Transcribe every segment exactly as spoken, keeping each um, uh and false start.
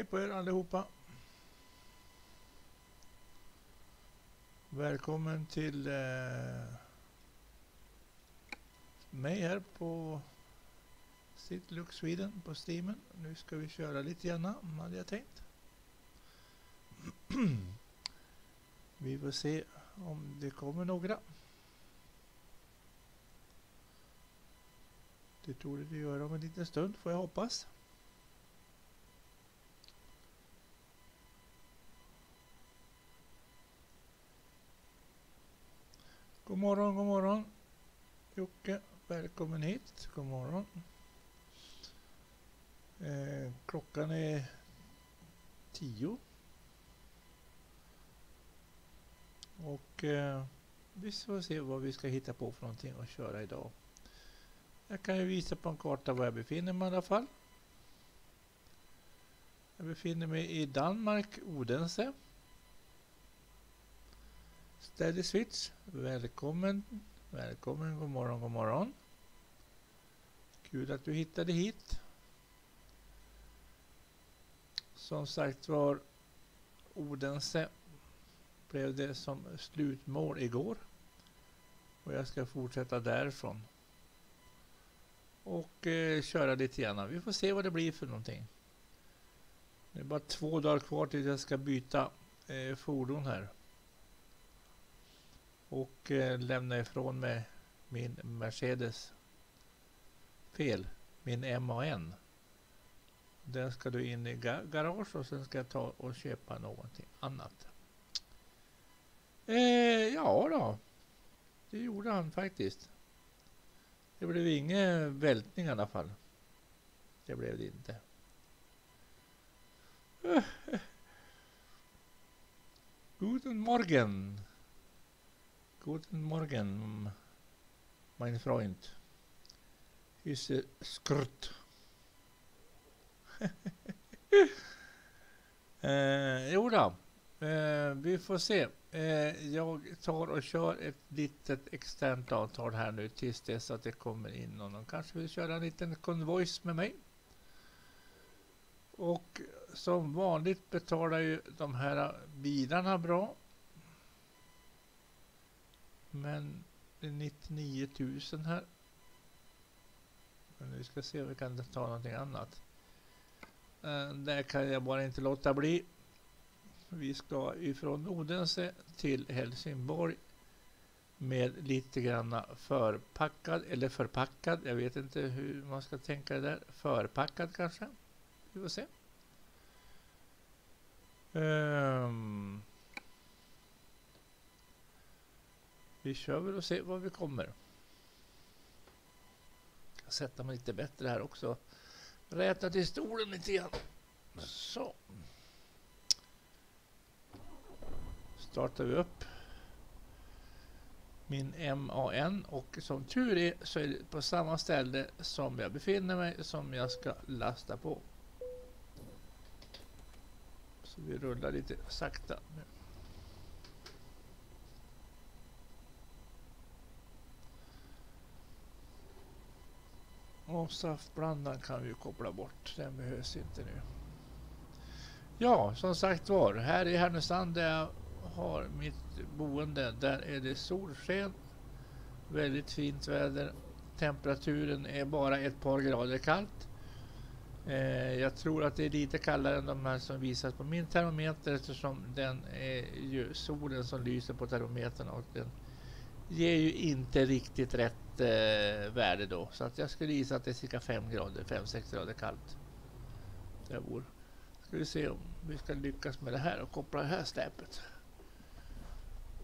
Hej på er allihopa. Välkommen till eh, mig här på CityLook Sweden på Steamen. Nu ska vi köra lite grann, hade jag tänkt. Vi får se om det kommer några. Det tror jag det gör om en liten stund, får jag hoppas. God morgon, god morgon. Jocke, välkommen hit. God morgon. Eh, klockan är tio. Och eh, vi ska se vad vi ska hitta på för någonting att köra idag. Jag kan ju visa på en karta var jag befinner mig i alla fall. Jag befinner mig i Danmark, Odense. Steady Switch, välkommen, välkommen, god morgon, god morgon. Kul att du hittade hit. Som sagt var, Odense blev det som slutmål igår. Och jag ska fortsätta därifrån. Och eh, köra lite grann. Vi får se vad det blir för någonting. Det är bara två dagar kvar tills jag ska byta eh, fordon här. Och eh, lämna ifrån mig min Mercedes. Fel. Min MAN. Den ska du in i ga garage och sen ska jag ta och köpa någonting annat. Eh, ja då. Det gjorde han faktiskt. Det blev ingen vältning i alla fall. Det blev det inte. Guten Morgen. Guten Morgen, mein Freund. Hüsse skrrt. eh, jo då. Eh, vi får se. Eh, jag tar och kör ett litet externt avtal här nu tills dess att det kommer in någon. Kanske vill köra en liten konvojs med mig. Och som vanligt betalar ju de här bilarna bra. Men det är nittionio tusen här. Men nu ska se om vi kan ta någonting annat. Eh, där kan jag bara inte låta bli. Vi ska ifrån Odense till Helsingborg med lite grann förpackad eller förpackad. Jag vet inte hur man ska tänka det där. Förpackad kanske. Vi får se. Um, vi kör väl och ser var vi kommer. Jag sätter mig lite bättre här också. Räta till stolen lite grann. Så. Startar vi upp min MAN och som tur är så är det på samma ställe som jag befinner mig som jag ska lasta på. Så vi rullar lite sakta nu. Och saftblandaren kan vi koppla bort, den behövs inte nu. Ja, som sagt var, här i Härnösand där jag har mitt boende, där är det solsken, väldigt fint väder, temperaturen är bara ett par grader kallt. Eh, jag tror att det är lite kallare än de här som visas på min termometer, eftersom den är ju solen som lyser på termometern och den ger ju inte riktigt rätt eh, värde då, så att jag skulle gissa att det är cirka fem grader, fem sex grader kallt där jag bor. Ska vi se om vi ska lyckas med det här och koppla det här släpet.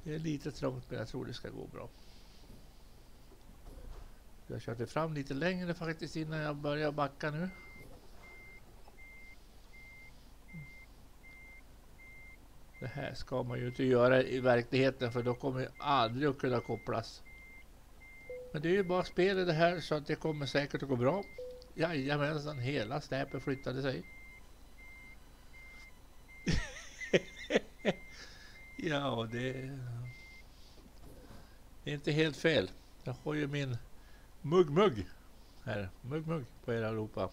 Det är lite trångt, men jag tror det ska gå bra. Jag körde fram lite längre faktiskt innan jag börjar backa nu. Det här ska man ju inte göra i verkligheten, för då kommer jag aldrig att kunna kopplas. Men det är ju bara spel i det här, så att det kommer säkert att gå bra. Jajamensan, hela släpet flyttade sig. Ja, det är inte helt fel. Jag har ju min mugg-mugg här. Mugg-mugg på er allihopa.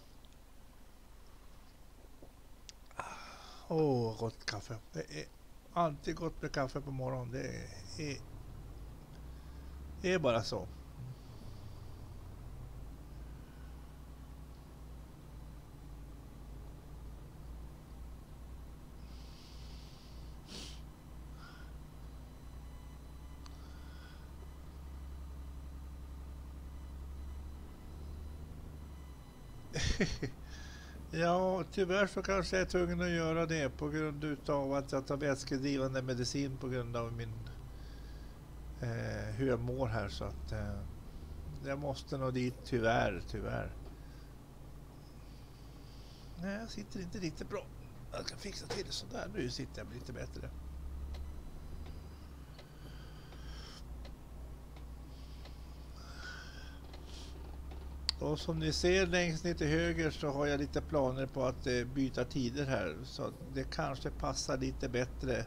Åh, oh, gott kaffe. Det är alltid gott med kaffe på morgonen. Det är, är, det är bara så. Ja, tyvärr så kanske jag är tvungen att göra det på grund utav att jag tar vätskedrivande medicin på grund av min eh, hur jag mår här, så att eh, jag måste nå dit, tyvärr, tyvärr. Nej, jag sitter inte riktigt bra. Jag kan fixa till det sådär, nu sitter jag lite bättre. Och som ni ser längst ner till höger så har jag lite planer på att eh, byta tider här, så det kanske passar lite bättre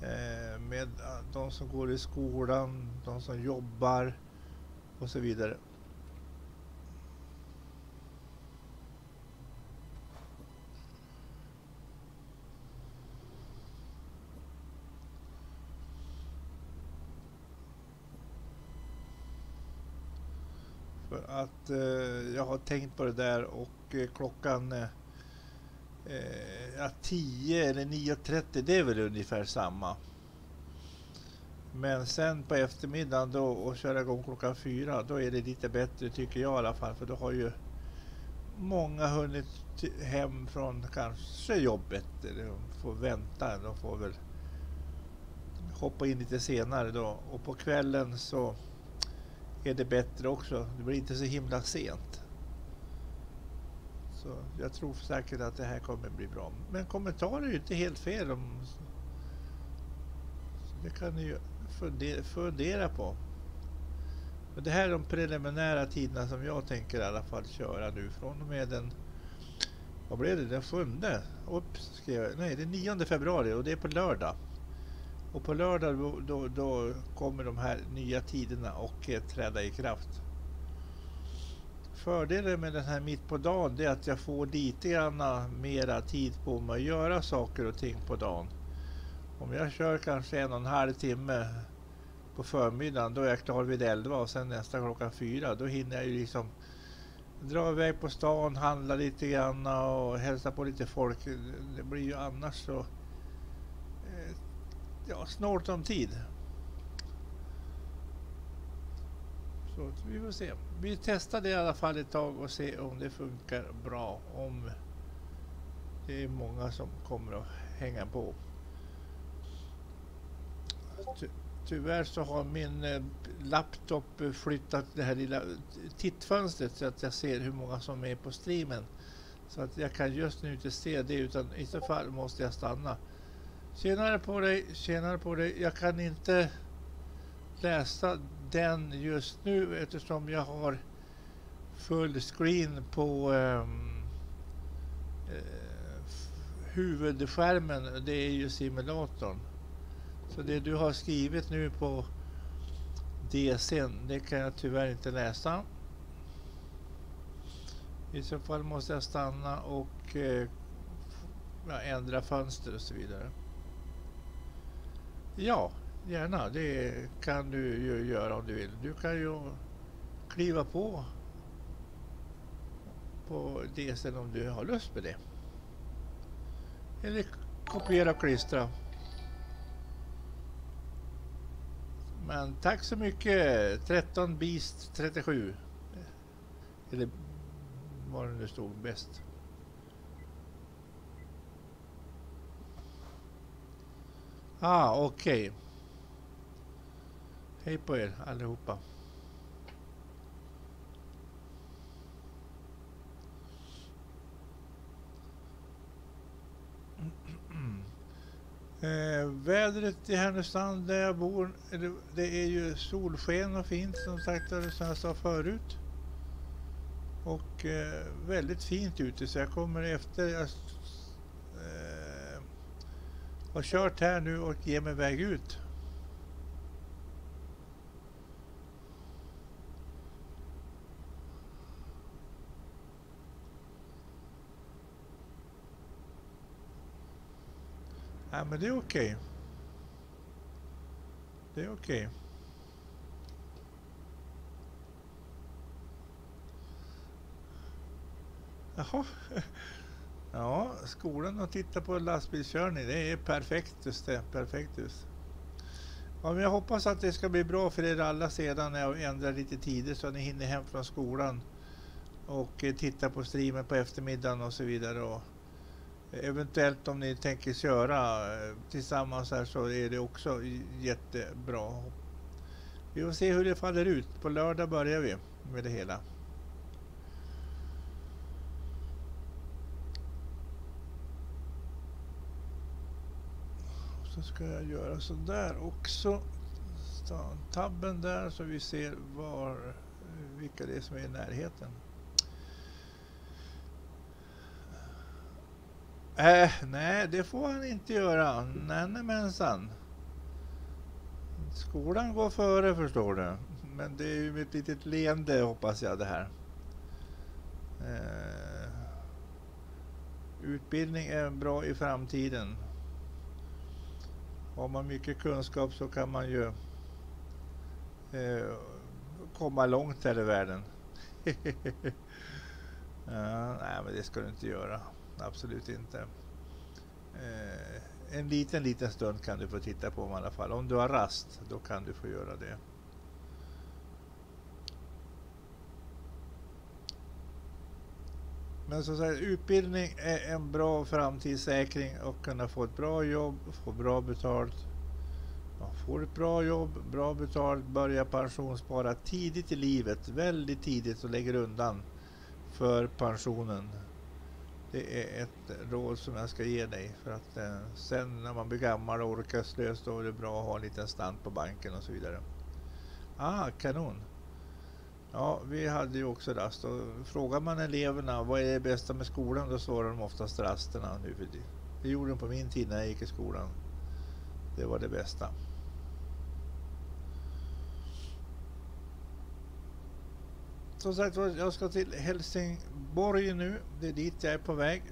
eh, med de som går i skolan, de som jobbar och så vidare. Att eh, jag har tänkt på det där, och eh, klockan eh, ja, tio eller nio trettio, det är väl ungefär samma. Men sen på eftermiddagen då och köra igång klockan fyra, då är det lite bättre tycker jag i alla fall, för då har ju många hunnit hem från kanske jobbet. De får vänta, de får väl hoppa in lite senare då, och på kvällen så är det bättre också. Det blir inte så himla sent. Så jag tror säkert att det här kommer bli bra. Men kommentarer är ju inte helt fel. Om... Så det kan ni ju fundera, fundera på. Men det här är de preliminära tiderna som jag tänker i alla fall köra nu. Från och med den... Vad blev det? Den sjunde? Oops, skrev jag. Nej, det är nionde februari, och det är på lördag. Och på lördag då, då, då kommer de här nya tiderna och eh, träda i kraft. Fördelen med den här mitt på dagen är att jag får lite grann mera tid på mig att göra saker och ting på dagen. Om jag kör kanske en och en halv timme på förmiddagen, då är jag klar vid elva, och sen nästa klockan fyra. Då hinner jag ju liksom dra iväg på stan, handla lite grann och hälsa på lite folk. Det blir ju annars så... Ja, snart om tid. Så vi får se. Vi testar det i alla fall ett tag och se om det funkar bra. Om det är många som kommer att hänga på. Ty tyvärr så har min laptop flyttat det här lilla tittfönstret så att jag ser hur många som är på streamen. Så att jag kan just nu inte se det, utan i så fall måste jag stanna. Senare på dig, senare på dig. Jag kan inte läsa den just nu eftersom jag har full screen på eh, huvudskärmen. Det är ju simulatorn. Så det du har skrivit nu på D C:n, det kan jag tyvärr inte läsa. I så fall måste jag stanna och eh, ändra fönster och så vidare. Ja, gärna. Det kan du ju göra om du vill. Du kan ju kliva på på D C om du har lust med det. Eller kopiera och klistra. Men tack så mycket. tretton Beast trettiosju. Eller vad det nu stod bäst. Ah, okej. Okay. Hej på er allihopa. eh, vädret i Härnösand där jag bor, det, det är ju solsken och fint som sagt, som jag sa förut. Och eh, väldigt fint ute, så jag kommer efter... Jag, har kört här nu och ger mig väg ut. Nej, men det är okej. Det är okej. Jaha. Ja, skolan och titta på lastbilskörning. Det är perfekt just det. Perfekt just. Ja, men jag hoppas att det ska bli bra för er alla sedan när jag ändrar lite tider så att ni hinner hem från skolan och eh, titta på streamen på eftermiddagen och så vidare. Och eventuellt om ni tänker köra eh, tillsammans här så är det också jättebra. Vi får se hur det faller ut. På lördag börjar vi med det hela. Så ska jag göra så där också. Tabben där så vi ser var vilka det är som är i närheten. Äh, nej, det får han inte göra. Nämensan. Skolan går före, förstår du. Men det är ju ett litet leende, hoppas jag, det här. Äh, utbildning är bra i framtiden. Har man mycket kunskap så kan man ju eh, komma långt här i världen. Ja, nej, men det ska du inte göra. Absolut inte. Eh, en liten, liten stund kan du få titta på i alla fall. Om du har rast, då kan du få göra det. Men som sagt, utbildning är en bra framtidssäkring och kunna få ett bra jobb, få bra betalt. Man får ett bra jobb, bra betalt, börja pensionsspara tidigt i livet, väldigt tidigt och lägger undan för pensionen. Det är ett råd som jag ska ge dig för att eh, sen när man blir gammal och orkar slös då är det bra att ha en liten stant på banken och så vidare. Ah, kanon! Ja, vi hade ju också rast och frågar man eleverna vad är det bästa med skolan då svarar de oftast rasterna nu för det. Det gjorde de på min tid när jag gick i skolan. Det var det bästa. Som sagt, jag ska till Helsingborg nu. Det är dit jag är på väg.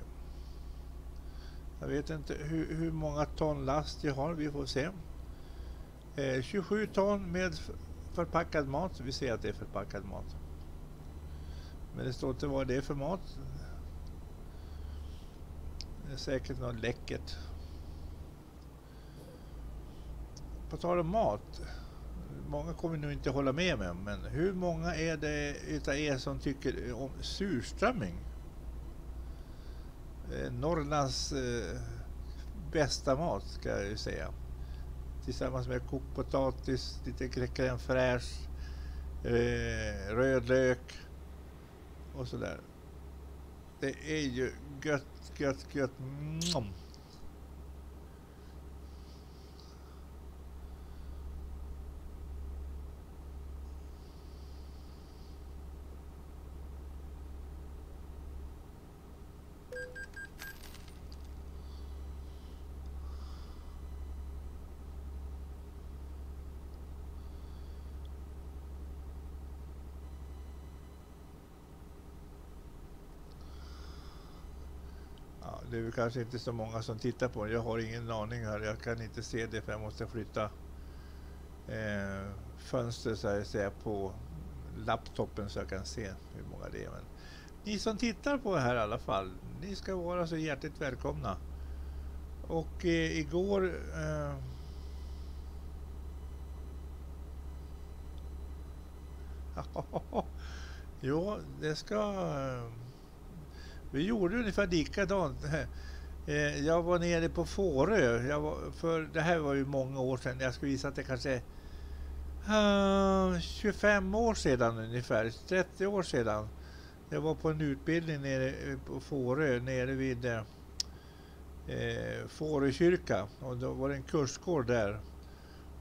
Jag vet inte hur, hur många ton last jag har, vi får se. Eh, tjugosju ton med förpackad mat, vi ser att det är förpackad mat. Men det står inte vad det är för mat. Det är säkert något läckert. På tal om mat. Många kommer nog inte hålla med mig, men hur många är det utav er som tycker om surströmming? Norrlands eh, bästa mat ska jag ju säga. Tillsammans med kokt potatis, lite crème fraîche, eh, rödlök och sådär. Det är ju gött, gött, gött. Mm. Det är kanske inte så många som tittar på det. Jag har ingen aning här. Jag kan inte se det för jag måste flytta eh, fönster så att säga på laptopen så jag kan se hur många det är. Men ni som tittar på det här i alla fall, ni ska vara så hjärtligt välkomna. Och eh, igår... Eh, jo, det ska... Eh, Vi gjorde ungefär likadant. Jag var nere på Fårö. Jag var, för det här var ju många år sedan. Jag skulle visa att det kanske är uh, tjugofem år sedan ungefär. trettio år sedan. Jag var på en utbildning nere på Fårö. Nere vid uh, Fårökyrka. Och då var det en kursgård där.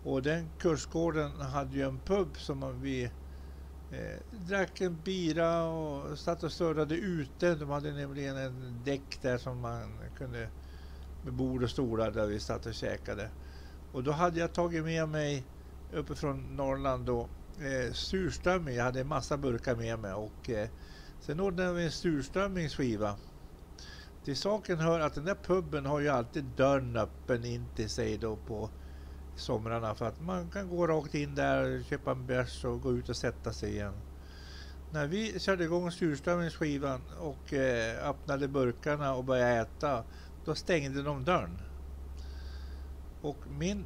Och den kursgården hade ju en pub som vi... Eh, drack en bira och satt och störrade ute. De hade nämligen en däck där som man kunde med bord och stolar där vi satt och käkade. Och då hade jag tagit med mig uppifrån Norrland då eh, surströmming. Jag hade en massa burkar med mig och eh, sen ordnade vi en surströmmingsskiva Till saken hör att den där pubben har ju alltid dörren öppen in till sig då på somrarna, för att man kan gå rakt in där, köpa en bärs och gå ut och sätta sig igen. När vi körde igång surströmmingsskivan och eh, öppnade burkarna och började äta, då stängde de dörren. Och min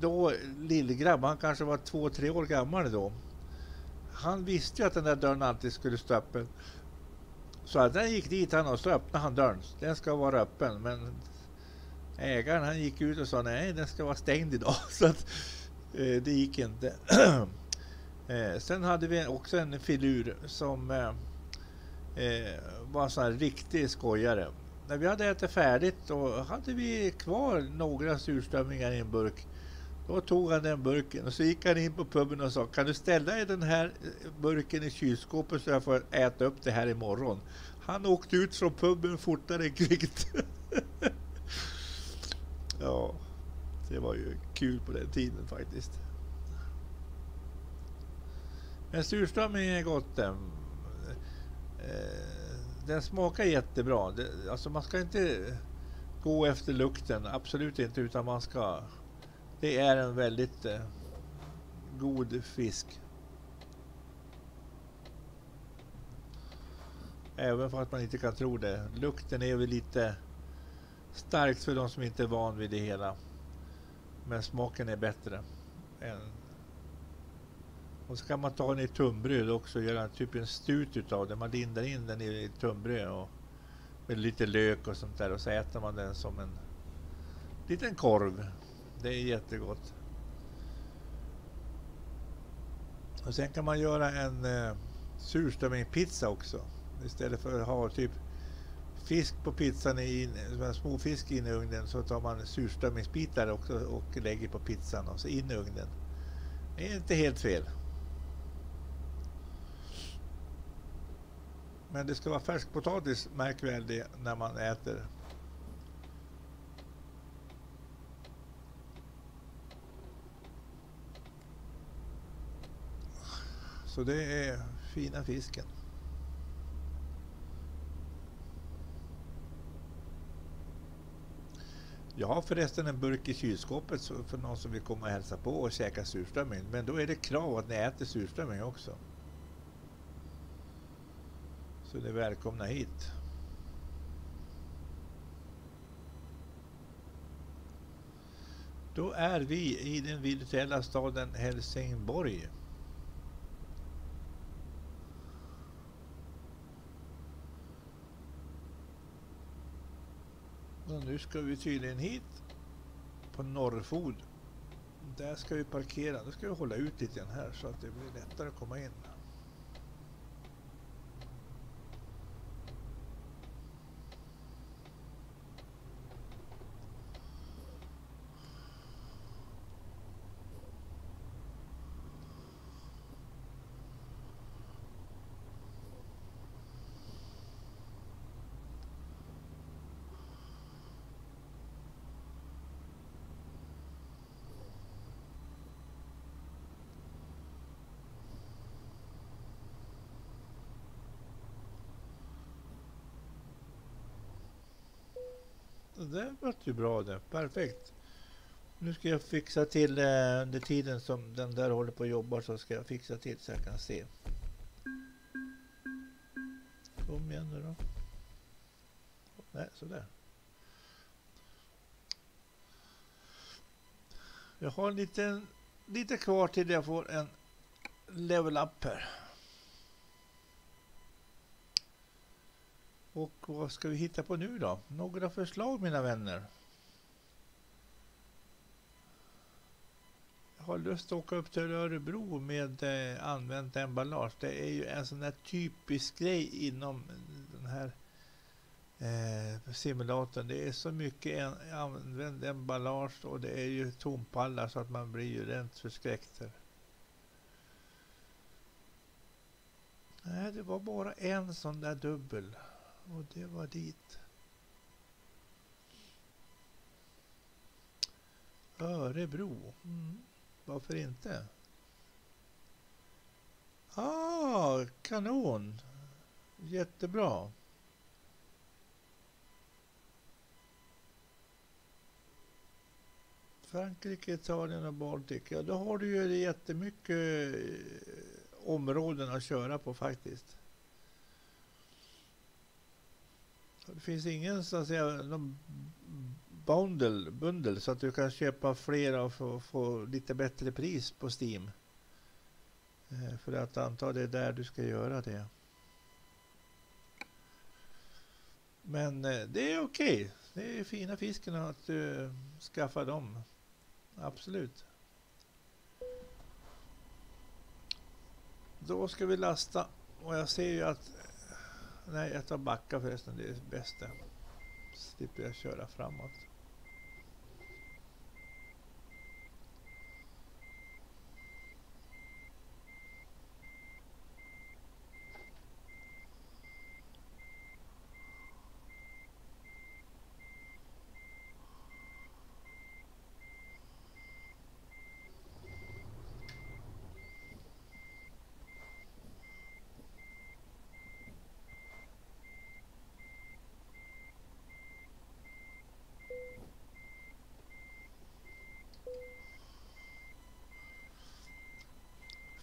då lillgrabb, han kanske var två, tre år gammal då. Han visste ju att den där dörren alltid skulle stå öppen. Så att den gick dit han och så öppnade han dörren. Den ska vara öppen, men ägaren han gick ut och sa nej, den ska vara stängd idag. Så att eh, det gick inte. eh, sen hade vi också en filur som eh, eh, var sån här riktig skojare. När vi hade ätit färdigt då hade vi kvar några surströmmingar i en burk. Då tog han den burken och så gick han in på pubben och sa, kan du ställa i den här burken i kylskåpet så jag får äta upp det här imorgon. Han åkte ut från pubben fortare kvickt. Ja, det var ju kul på den tiden faktiskt. Men surströmming är gott. Den, den smakar jättebra. Alltså man ska inte gå efter lukten, absolut inte, utan man ska... Det är en väldigt eh, god fisk. Även för att man inte kan tro det. Lukten är väl lite starkt för de som inte är van vid det hela. Men smaken är bättre. Än... Och så kan man ta den i tunnbröd också och göra typ en stut utav det. Man lindar in den i tunnbröd och med lite lök och sånt där. Och så äter man den som en liten korv. Det är jättegott. Och sen kan man göra en eh, surströmmingpizza också. Istället för att ha typ fisk på pizzan, i, små fisk in i ugnen, så tar man surströmmingsbitar också och lägger på pizzan och så in i ugnen. Det är inte helt fel. Men det ska vara färsk potatis, märk väl det, när man äter. Så det är fina fisken. Jag har förresten en burk i kylskåpet för någon som vill komma och hälsa på och käka surströmming. Men då är det krav att ni äter surströmming också. Så ni är välkomna hit. Då är vi i den virtuella staden Helsingborg. Och nu ska vi tydligen hit på Norrfod. Där ska vi parkera. Nu ska vi hålla ut lite grann här så att det blir lättare att komma in. Det var ju bra det, perfekt. Nu ska jag fixa till eh, under tiden som den där håller på och jobbar, så ska jag fixa till så jag kan se. Kom igen nu då. Nej, sådär. Jag har en liten, lite kvar till jag får en level up här. Och vad ska vi hitta på nu då? Några förslag, mina vänner. Jag har lust att åka upp till Örebro med eh, använt emballage. Det är ju en sån här typisk grej inom den här eh, simulatorn. Det är så mycket en, använt emballage och det är ju tompallar så att man blir ju rent förskräckt. Nej, det var bara en sån där dubbel. Och det var dit. Örebro. Mm. Varför inte? Ah, kanon. Jättebra. Frankrike, Italien och Baltikum. Ja, då har du ju jättemycket områden att köra på faktiskt. Det finns ingen så att säga någon bundle, bundle så att du kan köpa flera och få, få lite bättre pris på Steam. För att anta det är där du ska göra det. Men det är okej. Det är fina fiskarna att du skaffar dem. Absolut. Då ska vi lasta. Och jag ser ju att... Nej, jag tar backa förresten. Det är det bästa. Slipper jag köra framåt.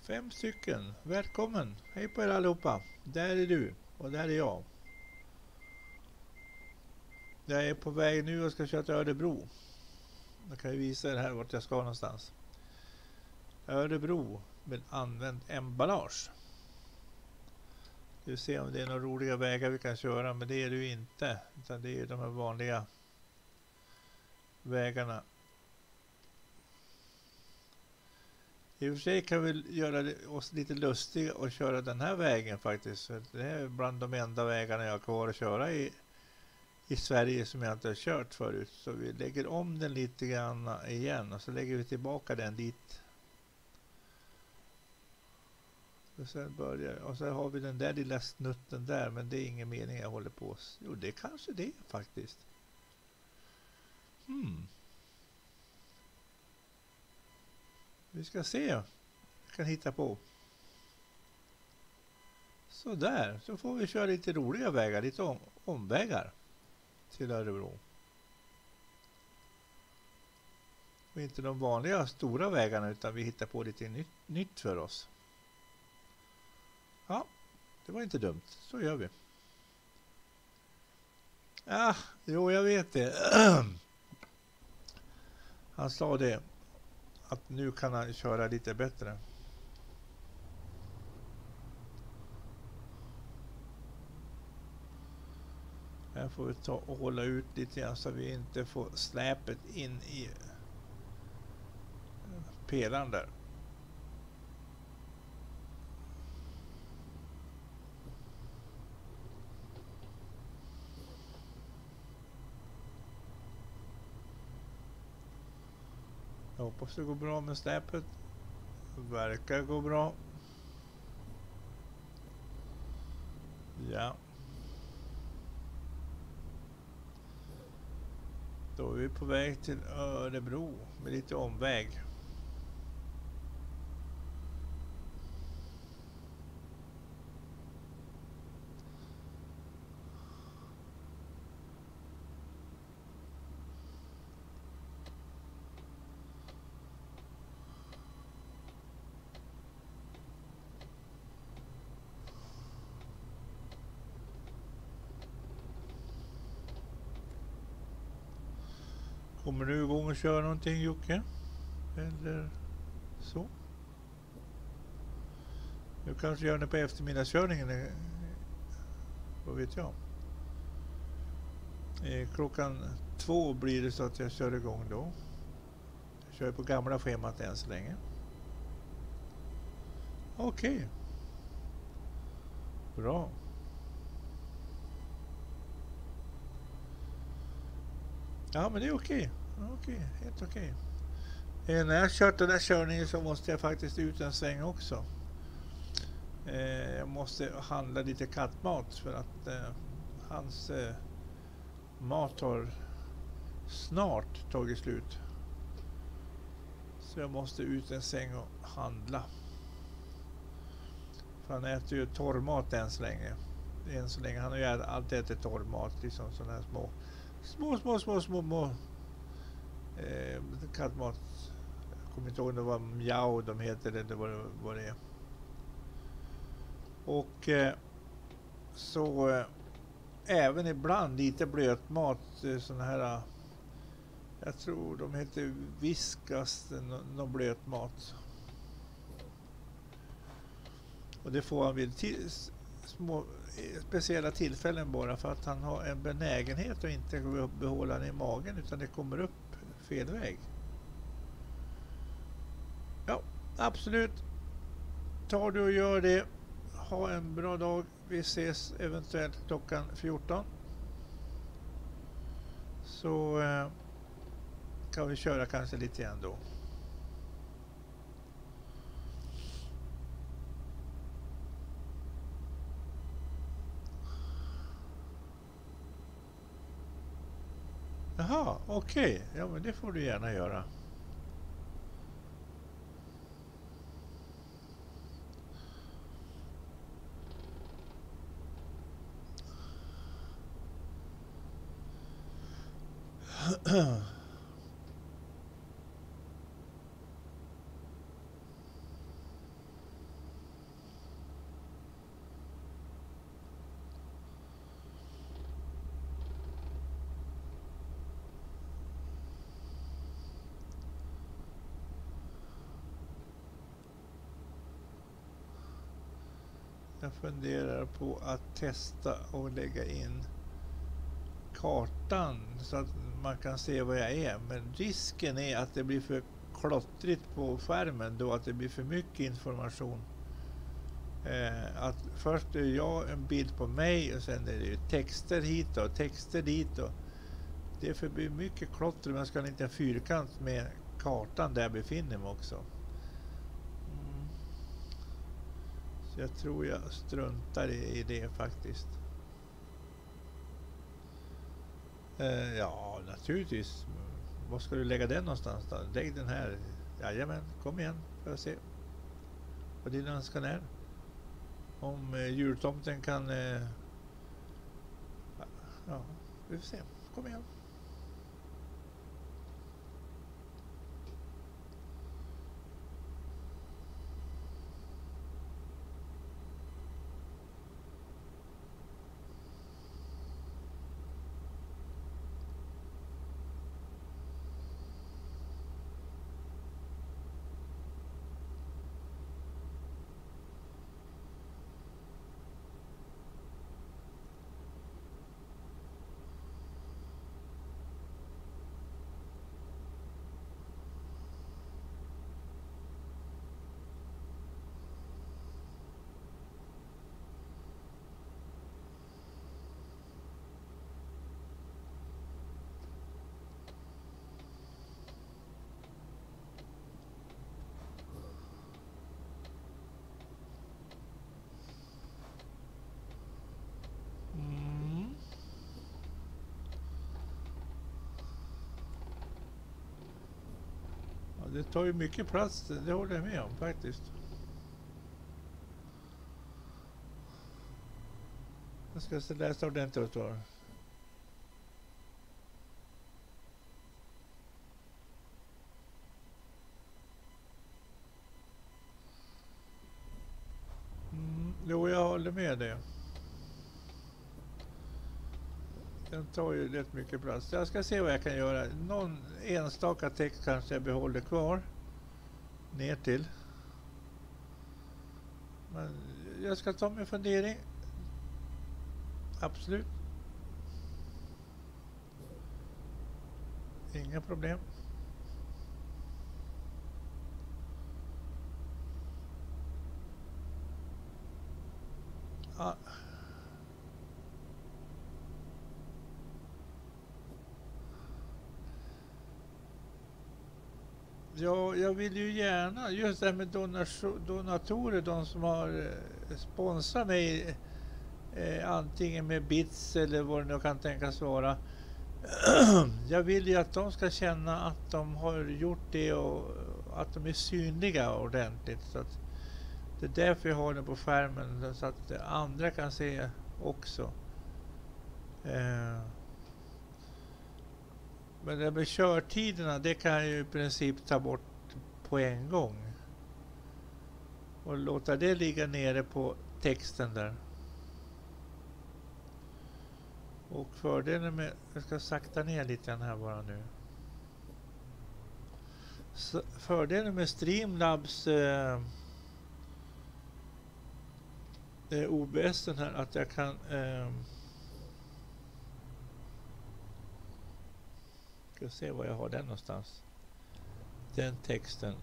Fem stycken. Välkommen. Hej på er allihopa. Där är du och där är jag. Jag är på väg nu och ska köra till Örebro. Jag kan ju visa er här vart jag ska någonstans. Örebro med använt emballage. Du ser om det är några roliga vägar vi kan köra, men det är det ju inte. Utan det är de här vanliga vägarna. I och för sig kan vi göra oss lite lustiga och köra den här vägen faktiskt. För det är bland de enda vägarna jag har kvar att köra i, i Sverige som jag inte har kört förut. Så vi lägger om den lite grann igen och så lägger vi tillbaka den dit. Och sen börjar, och så har vi den där lilla snutten där, men det är ingen mening jag håller på. Jo, det är kanske det faktiskt. Hmm. Vi ska se. Jag kan hitta på. Så där, så får vi köra lite roliga vägar, lite om, omvägar till Örebro. Och inte de vanliga stora vägarna, utan vi hittar på lite nytt, nytt för oss. Ja, det var inte dumt. Så gör vi. Ah, jo, jag vet det. Han sa det. Att nu kan han köra lite bättre. Här får vi ta och hålla ut lite grann så vi inte får släpet in i pelaren där. Jag hoppas det går bra med släpet. Verkar gå bra. Ja. Då är vi på väg till Örebro med lite omväg. Kommer du igång och köra någonting, Jocke? Eller så? Du kanske gör det på eftermiddagskörningen. Vad vet jag? Eh, klockan två blir det så att jag kör igång då. Jag kör på gamla schemat än så länge. Okej. Okay. Bra. Ja, men det är okej. Okej, helt okej. Eh, när jag kört den där körningen så måste jag faktiskt ut en sväng också. Eh, jag måste handla lite kattmat för att eh, hans eh, mat har snart tagit slut. Så jag måste ut en sväng och handla. För han äter ju torrmat än så länge. Än så länge. Han har ju alltid ätit torrmat, liksom sådana här små... Små, små, små, små, små eh, kattmat. Jag kommer inte ihåg om det var Mjau de heter eller vad det, vad det är. Och eh, så eh, även ibland lite blötmat, eh, sån här, jag tror de heter Viskas, någon blötmat. Och det får han vid till, små, speciella tillfällen bara för att han har en benägenhet att inte behålla den i magen utan det kommer upp fel väg. Ja, absolut. Tar du och gör det. Ha en bra dag. Vi ses eventuellt klockan fjorton. Så eh, kan vi köra kanske lite igen då. Jaha, okej. Okay. Ja, men det får du gärna göra. Jag funderar på att testa och lägga in kartan så att man kan se vad jag är, men risken är att det blir för klottrigt på skärmen då, att det blir för mycket information. Eh, att först är jag en bild på mig och sen är det ju texter hit och texter dit och det är för mycket klotter, men jag ska ha en liten fyrkant med kartan där jag befinner mig också. Mm. Så jag tror jag struntar i det faktiskt. Ja, naturligtvis. Var ska du lägga den någonstans då? Lägg den här. Jajamän, kom igen. Får jag se vad din önskan är. Om eh, jultomten kan... Eh, ja, vi får se. Kom igen. Det tar ju mycket plats, det håller jag med om faktiskt. Jag ska läsa ordentligt ut då. Mm, jo, jag håller med det. Den tar ju rätt mycket plats. Jag ska se vad jag kan göra. Någon enstaka text kanske jag behåller kvar. Ner till. Men jag ska ta min fundering. Absolut. Inga problem. Ah. Ja, jag vill ju gärna, just det här med donatorer, de som har sponsrat mig, eh, antingen med bits eller vad det nu kan tänkas vara. Jag vill ju att de ska känna att de har gjort det och att de är synliga ordentligt. Så att det är därför jag har det på skärmen, så att andra kan se också. Eh. Men det med körtiderna, det kan jag ju i princip ta bort på en gång. Och låta det ligga nere på texten där. Och fördelen med... Jag ska sakta ner lite här bara nu. Så fördelen med Streamlabs eh, O B S den här, att jag kan... Eh, ska se var jag har den någonstans. Den texten.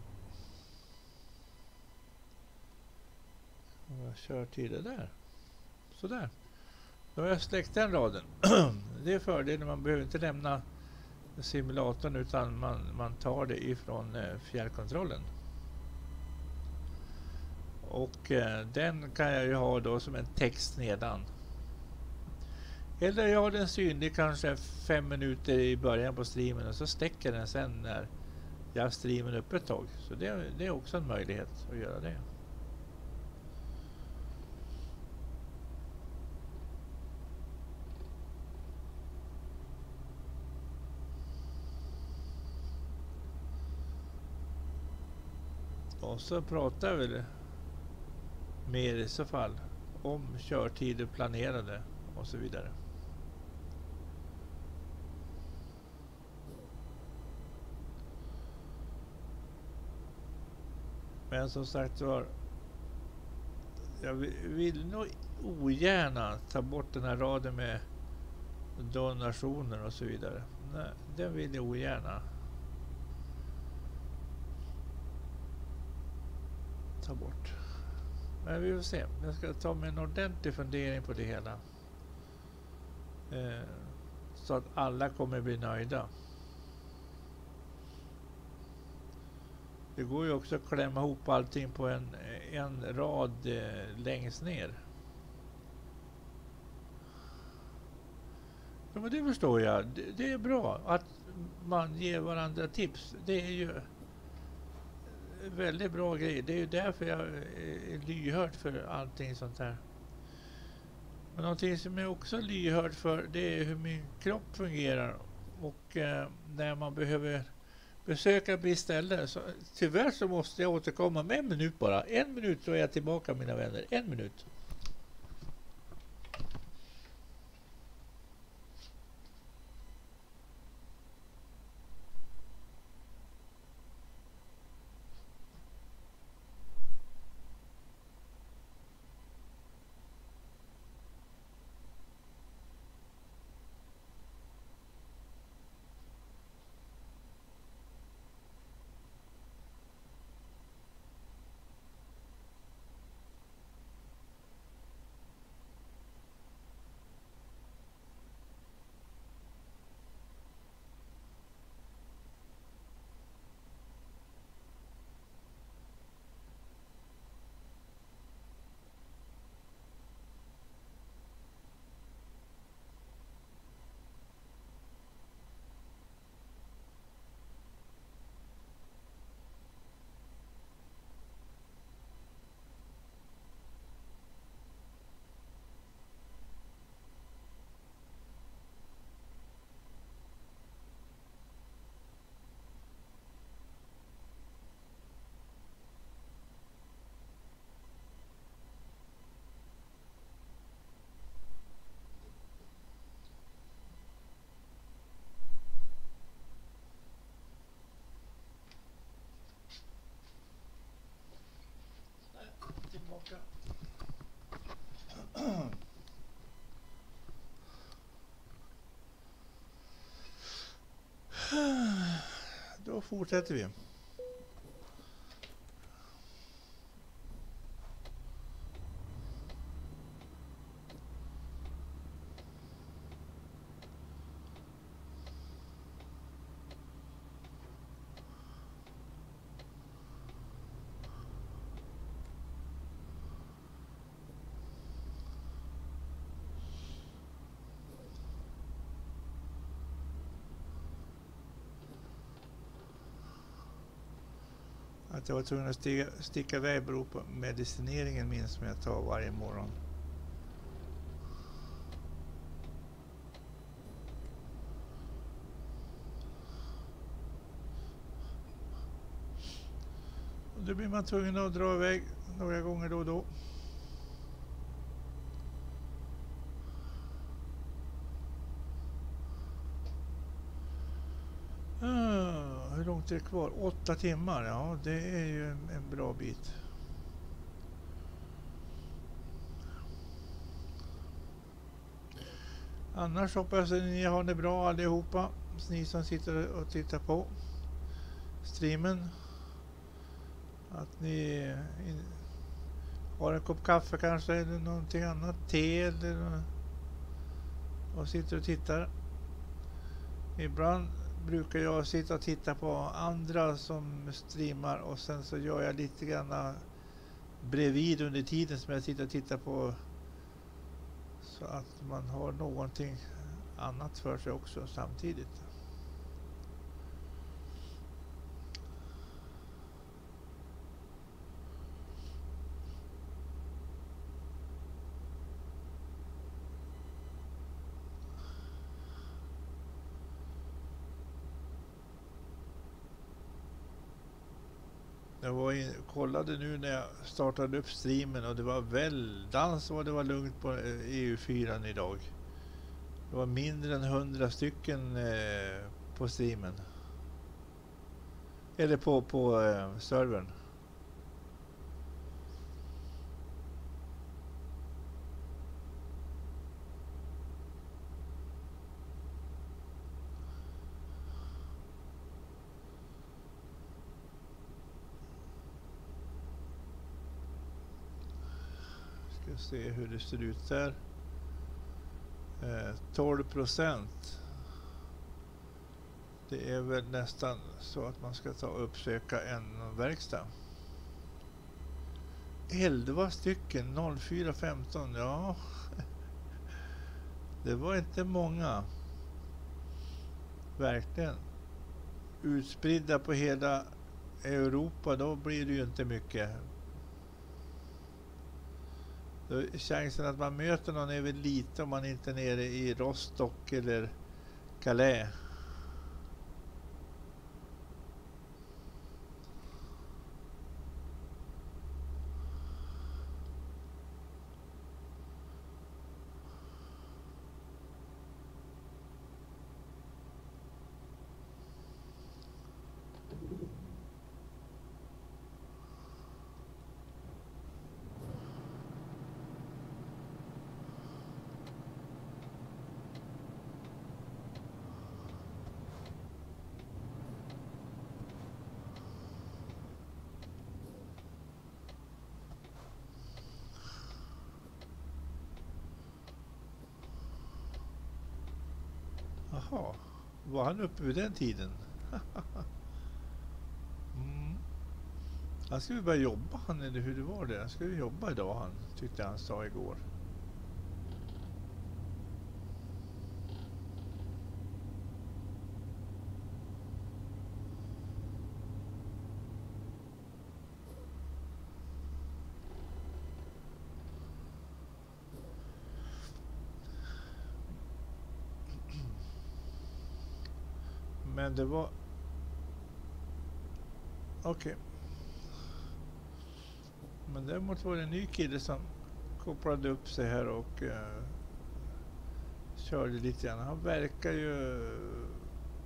Jag kör till det där. Sådär. Då har jag släckt den raden. Det är fördelen. Man behöver inte lämna simulatorn, utan man, man tar det ifrån eh, fjärrkontrollen. Och eh, den kan jag ju ha då som en text nedan. Eller jag har den synlig kanske fem minuter i början på streamen, och så stäcker den sen när jag har streamen uppe ett tag. Så det, det är också en möjlighet att göra det. Och så pratar vi mer i så fall om körtider planerade och så vidare. Men som sagt var, jag vill nog ogärna ta bort den här raden med donationer och så vidare. Nej, den vill jag ogärna ta bort. Men vi får se. Jag ska ta mig en ordentlig fundering på det hela. Eh, så att alla kommer bli nöjda. Det går ju också att klämma ihop allting på en, en rad eh, längst ner. Ja, men det förstår jag. Det, det är bra att man ger varandra tips. Det är ju väldigt bra grej. Det är ju därför jag är lyhörd för allting sånt här. Men någonting som jag också är lyhörd för, det är hur min kropp fungerar. Och eh, när man behöver besöka biställen, så tyvärr så måste jag återkomma med en minut bara. En minut så är jag tillbaka, mina vänner. En minut. Då fortsätter vi. Att jag var tvungen att stiga, sticka iväg beror på medicineringen min som jag tar varje morgon. då blir man tvungen att dra iväg några gånger då och då. Ah, hur långt är det kvar? Åtta timmar, ja det är ju en bra bit. Annars hoppas jag att ni har det bra allihopa, ni som sitter och tittar på streamen. Att ni har en kopp kaffe kanske eller någonting annat, te eller och sitter och tittar. Ibland brukar jag sitta och titta på andra som streamar och sen så gör jag lite grann bredvid under tiden som jag sitter och tittar på. Så att man har någonting annat för sig också samtidigt. Jag var in, kollade nu när jag startade upp streamen och det var väldans och det var lugnt på E U fyra idag. Det var mindre än hundra stycken eh, på streamen. Eller på, på eh, servern. Se hur det ser ut där. eh, tolv procent. Det är väl nästan så att man ska ta och uppsöka en verkstad. elva stycken noll fyra femton. Ja. Det var inte många. Verkligen. Utspridda på hela Europa, då blir det ju inte mycket. Då chansen att man möter någon är väl lite om man inte är nere i Rostock eller Calais. Jaha, var han uppe vid den tiden? mm. Han skulle börja jobba han, eller hur det var det? Han skulle jobba idag han, tyckte han sa igår. Men det var... Okej. Okay. Men däremot var det en ny kille som kopplade upp sig här och uh, körde lite grann. Han verkar ju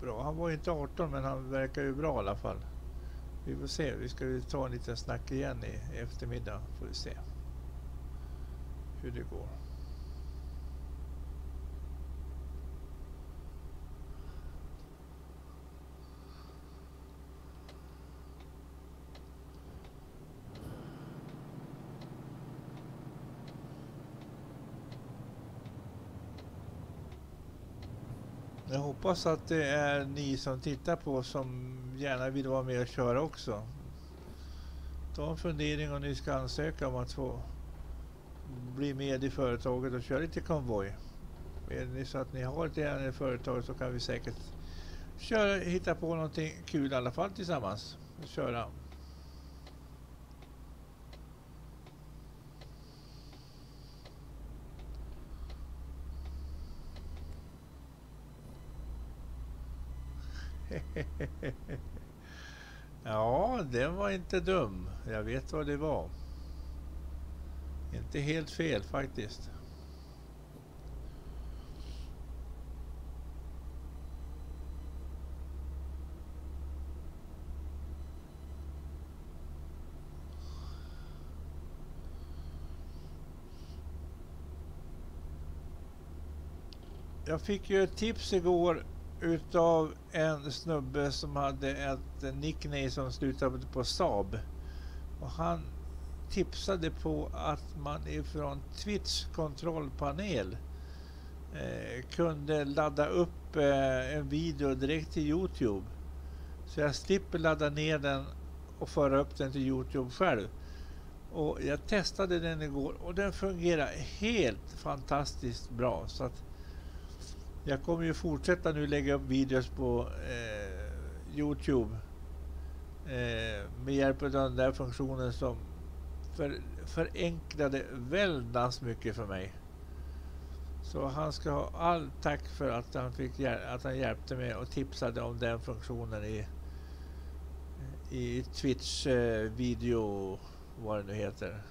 bra. Han var inte arton men han verkar ju bra i alla fall. Vi får se. Vi ska ju ta en liten snack igen i eftermiddag. Får vi se hur det går. Jag hoppas att det är ni som tittar på som gärna vill vara med och köra också. Ta en fundering om ni ska ansöka om att få bli med i företaget och köra lite konvoj. Är det så att ni har ett gärna företag så kan vi säkert köra, hitta på någonting kul i alla fall tillsammans. Köra. Ja, den var inte dum. Jag vet vad det var. Inte helt fel faktiskt. Jag fick ju ett tips igår utav en snubbe som hade ett nickname som slutade på Saab. Och han tipsade på att man ifrån Twitch kontrollpanel eh, kunde ladda upp eh, en video direkt till YouTube. Så jag slipper ladda ner den och föra upp den till YouTube själv. Och jag testade den igår och den fungerar helt fantastiskt bra, så att jag kommer ju fortsätta nu lägga upp videos på eh, YouTube eh, med hjälp av den där funktionen som för, förenklade väldigt mycket för mig. Så han ska ha all tack för att han, fick, att han hjälpte mig och tipsade om den funktionen i, i Twitch eh, video, vad det nu heter.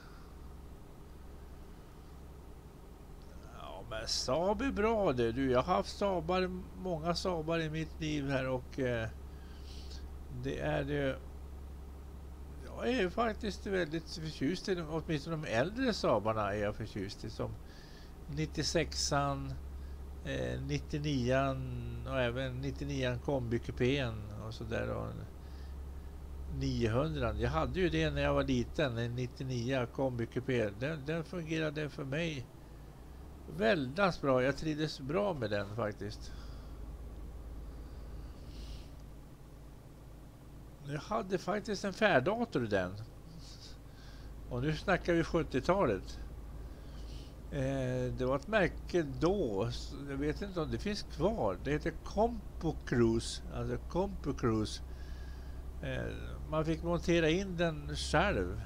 Men Saab är bra det. Du, jag har haft Saabar, många Saabar i mitt liv här, och eh, det är det. Jag är faktiskt väldigt förtjust i, åtminstone de äldre Saabarna är jag förtjust i, som nittiosexan, eh, nittionioan och även nittionioan kombikupén och sådär, och niohundra. Jag hade ju det när jag var liten, en nittionio kombikupé. Den, den fungerade för mig väldigt bra. Jag trivdes bra med den faktiskt. Jag hade faktiskt en färddator i den. Och nu snackar vi sjuttiotalet. Eh, det var ett märke då. Jag vet inte om det finns kvar. Det heter CompoCruise. Alltså CompoCruise. Eh, man fick montera in den själv.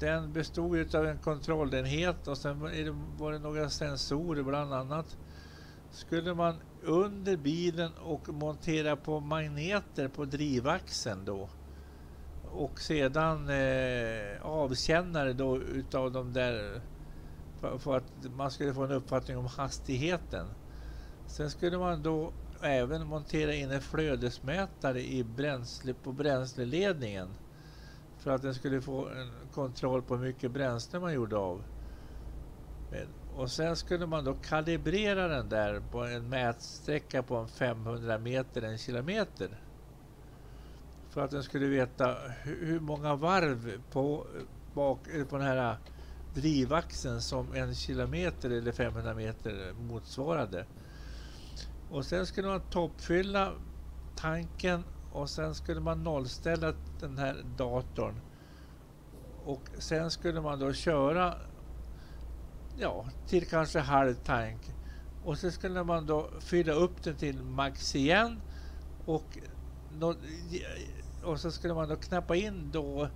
Den bestod av en kontrollenhet, och sen var det några sensorer bland annat. Skulle man under bilen och montera på magneter på drivaxeln då. Och sedan eh, avkännare då utav de där, för, för att man skulle få en uppfattning om hastigheten. Sen skulle man då även montera in en flödesmätare i bränsle, på bränsleledningen. För att den skulle få en kontroll på hur mycket bränsle man gjorde av. Men, och sen skulle man då kalibrera den där på en mätsträcka på en femhundra meter, en kilometer. För att den skulle veta hur, hur många varv på, bak, på den här drivaxeln som en kilometer eller femhundra meter motsvarade. Och sen skulle man toppfylla tanken. Och sen skulle man nollställa den här datorn. Och sen skulle man då köra, ja, till kanske halv tank. Och sen skulle man då fylla upp den till max igen. Och, och så skulle man då knappa in då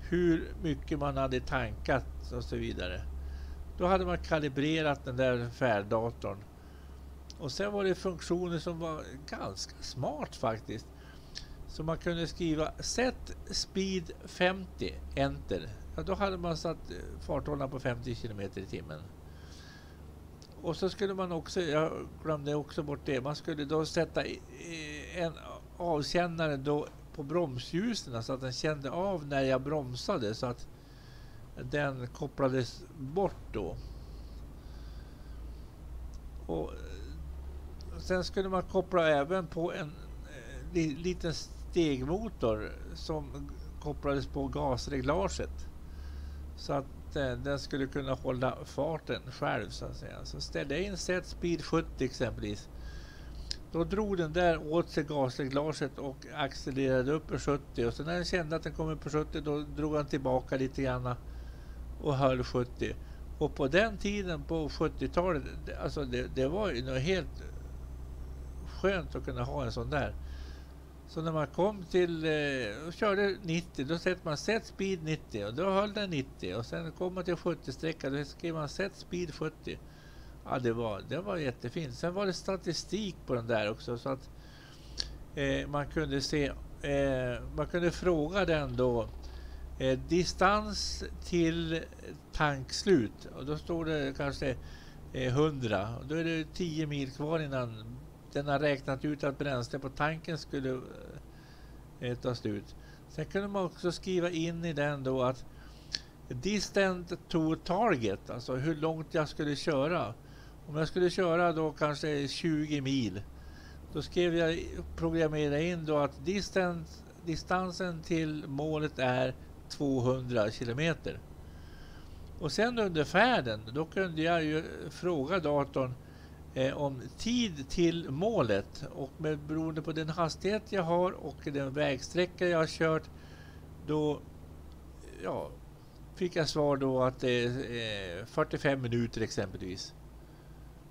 hur mycket man hade tankat och så vidare. Då hade man kalibrerat den där färddatorn. Och sen var det funktioner som var ganska smart faktiskt. Så man kunde skriva set speed femtio, enter. Ja, då hade man satt farthållarna på femtio kilometer i timmen. Och så skulle man också, jag glömde också bort det, man skulle då sätta en avkännare då på bromsljusen så att den kände av när jag bromsade, så att den kopplades bort då. Och sen skulle man koppla även på en liten stegmotor som kopplades på gasreglaget, så att eh, den skulle kunna hålla farten själv så att säga. Så ställde jag in set speed sjuttio exempelvis, då drog den där åt sig gasreglaget och accelererade upp på sjuttio, och sen när den kände att den kom upp på sjuttio då drog den tillbaka lite grann och höll sjuttio. Och på den tiden på sjuttiotalet, alltså det, det var ju något helt skönt att kunna ha en sån där. Så när man kom till eh, och körde nittio, då sätter man set speed nittio, och då höll den nittio, och sen kom man till sjuttio-sträckan, då skrev man set speed sjuttio. Ja, det var, det var jättefint. Sen var det statistik på den där också, så att eh, man kunde se eh, man kunde fråga den då, eh, distans till tankslut, och då står det kanske hundra, eh, då är det tio mil kvar innan den har räknat ut att bränsle på tanken skulle eh, ta slut. Sen kunde man också skriva in i den då att distant to target, alltså hur långt jag skulle köra. Om jag skulle köra då kanske tjugo mil, då skrev jag, programmerade in då att distans, distansen till målet är tvåhundra kilometer. Och sen under färden, då kunde jag ju fråga datorn eh, om tid till målet, och med, beroende på den hastighet jag har och den vägsträcka jag har kört, då ja, fick jag svar då att det eh, är fyrtiofem minuter exempelvis.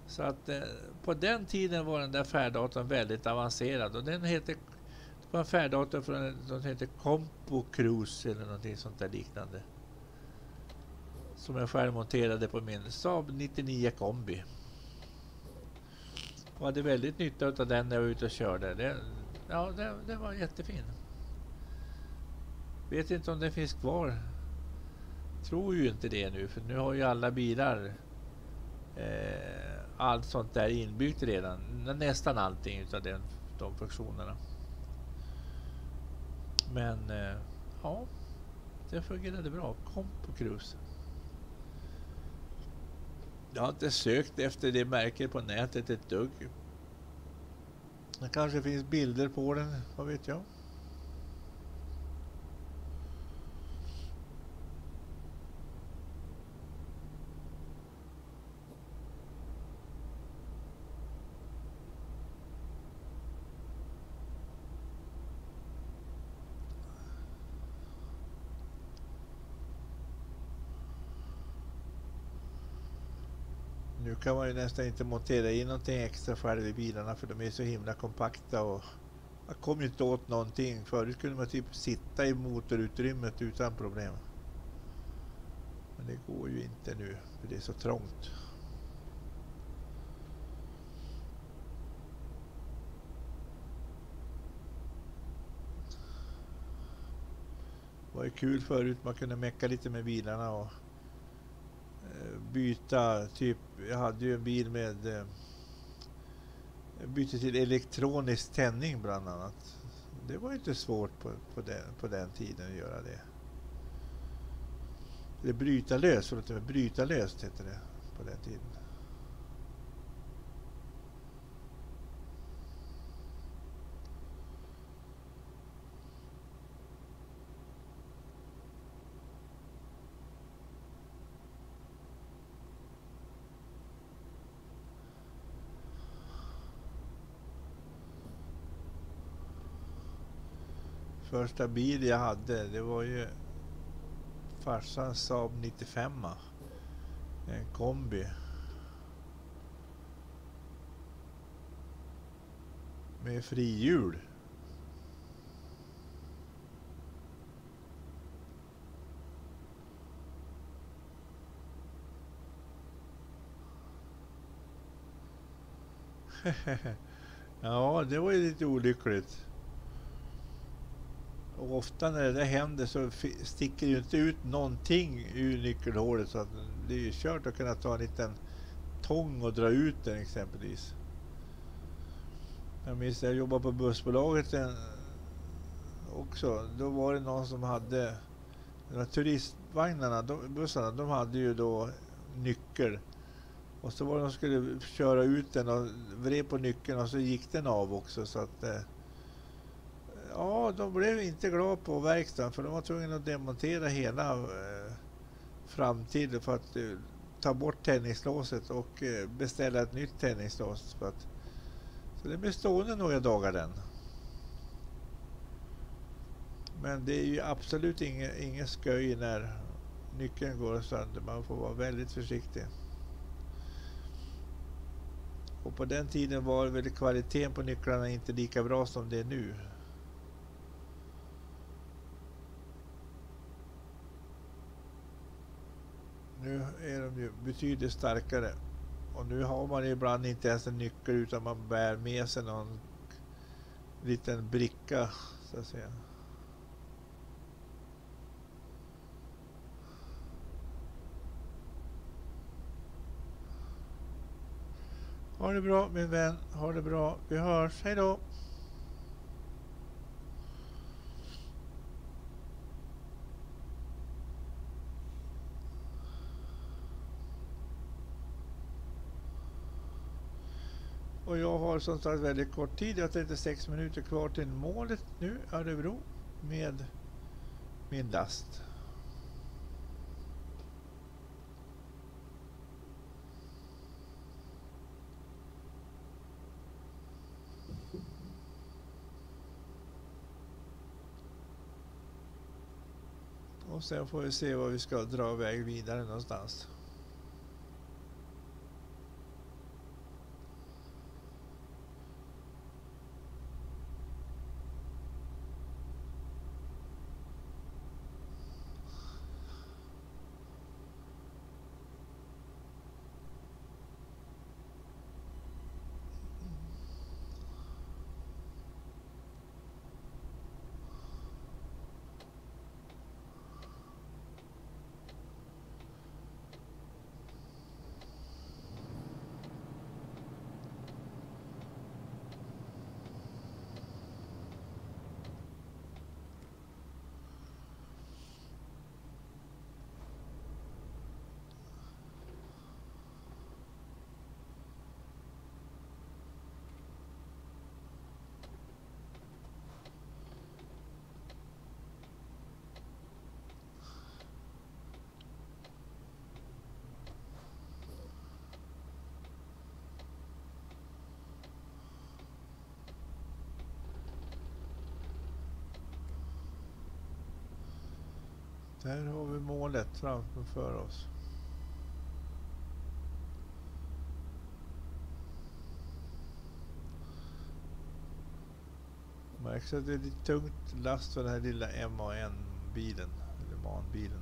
Så att eh, på den tiden var den där färddatorn väldigt avancerad, och den heter, det var en färddator från, som heter CompoCruise eller någonting sånt där liknande, som jag självmonterade på min Saab nittionio kombi. Och hade väldigt nytta av den när jag var ute och körde. Det, ja, det, det var jättefin. Vet inte om den finns kvar. Tror ju inte det nu, för nu har ju alla bilar eh, allt sånt där inbyggt redan. Nästan allting utav den, de funktionerna. Men eh, ja, det fungerade bra. CompoCruise. Jag har inte sökt efter det märket på nätet ett dugg. Det kanske finns bilder på den, vad vet jag. Nu kan man ju nästan inte montera in någonting extra själv i bilarna, för de är så himla kompakta och man kommer ju inte åt någonting. Förut kunde man typ sitta i motorutrymmet utan problem. Men det går ju inte nu, för det är så trångt. Det var ju kul förut, man kunde mecka lite med bilarna och byta, typ jag hade ju en bil med eh, bytte till elektronisk tändning bland annat. Det var ju inte svårt på, på, den, på den tiden att göra det. Eller bryta löst, för att bryta löst hette det på den tiden. Första bil jag hade, det var ju farsans Saab nittiofem, en kombi med frihjul. Ja, det var ju lite olyckligt. Och ofta när det händer så sticker ju inte ut någonting ur nyckelhålet, så att det är ju kört att kunna ta en liten tång och dra ut den exempelvis. Jag minns jag jobbade på bussbolaget en, också, då var det någon som hade, de här turistvagnarna, de, bussarna, de hade ju då nyckel. Och så var de skulle köra ut den och vred på nyckeln och så gick den av också, så att ja, de blev inte glada på verkstaden, för de var tvungna att demontera hela eh, framtiden för att eh, ta bort tändningslåset och eh, beställa ett nytt tändningslås. För att, så det blev stående några dagar den. Men det är ju absolut inge, ingen sköj när nyckeln går sönder. Man får vara väldigt försiktig. Och på den tiden var väl kvaliteten på nycklarna inte lika bra som det är nu. Nu är de ju betydligt starkare, och nu har man ibland inte ens en nyckel utan man bär med sig någon liten bricka, ska se. Ha det bra min vän, ha det bra. Vi hörs, hej då. Och jag har som sagt väldigt kort tid. Jag har trettiosex minuter kvar till målet nu, Örebro, med min last. Och sen får vi se vad vi ska dra iväg vidare någonstans. Där har vi målet framför oss. Märks att det är lite tungt last för den här lilla M A N-bilen, eller M A N-bilen.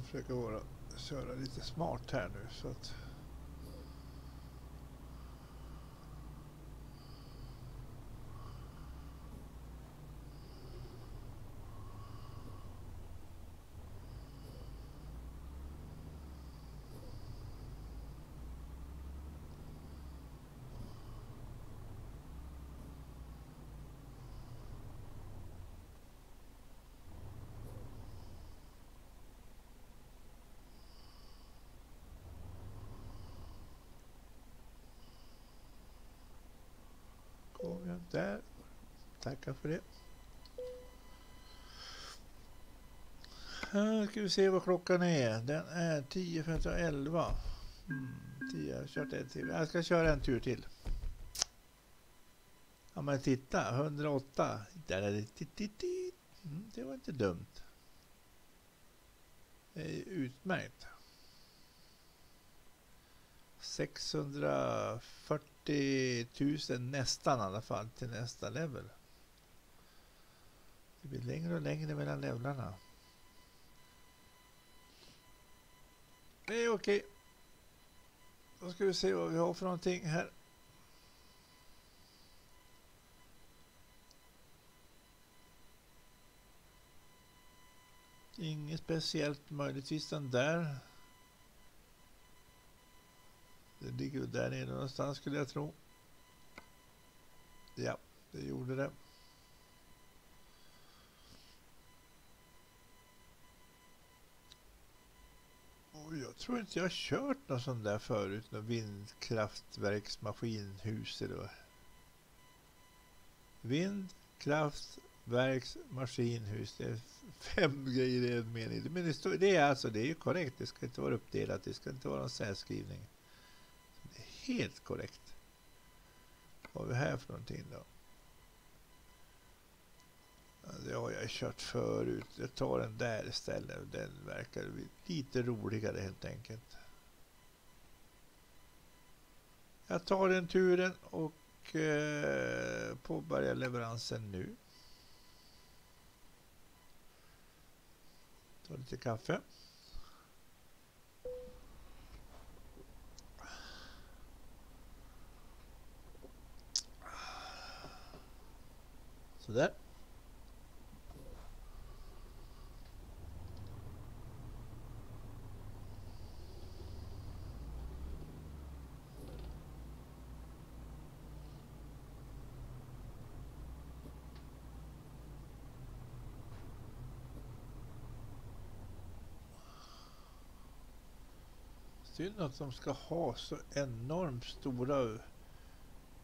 Jag försöker vara, köra lite smart här nu så att där. Tackar för det. Här ska vi se vad klockan är. Den är tio femton elva. Mm, tio, jag har kört en till. Jag ska köra en tur till. Ja men titta, hundraåtta. Det var inte dumt. Det är utmärkt. sexhundrafyrtio tusen nästan i alla fall till nästa level. Det blir längre och längre mellan levlarna. Det är okej. Då ska vi se vad vi har för någonting här. Inget speciellt, möjligtvis den där. Det ligger där nere någonstans skulle jag tro. Ja, det gjorde det. Och jag tror inte jag har kört någon sån där förut. Någon vindkraftverksmaskinhus eller Vind, kraft, verks, maskinhus. Det är fem grejer i en mening. Men det är alltså, det är ju korrekt. Det ska inte vara uppdelat. Det ska inte vara någon särskrivning. Det är helt korrekt. Vad har vi här för någonting då? Det har jag kört förut. Jag tar den där istället. Den verkar lite roligare helt enkelt. Jag tar den turen och eh, påbörjar leveransen nu. Ta lite kaffe. Sådär. Synd att de ska ha så enormt stora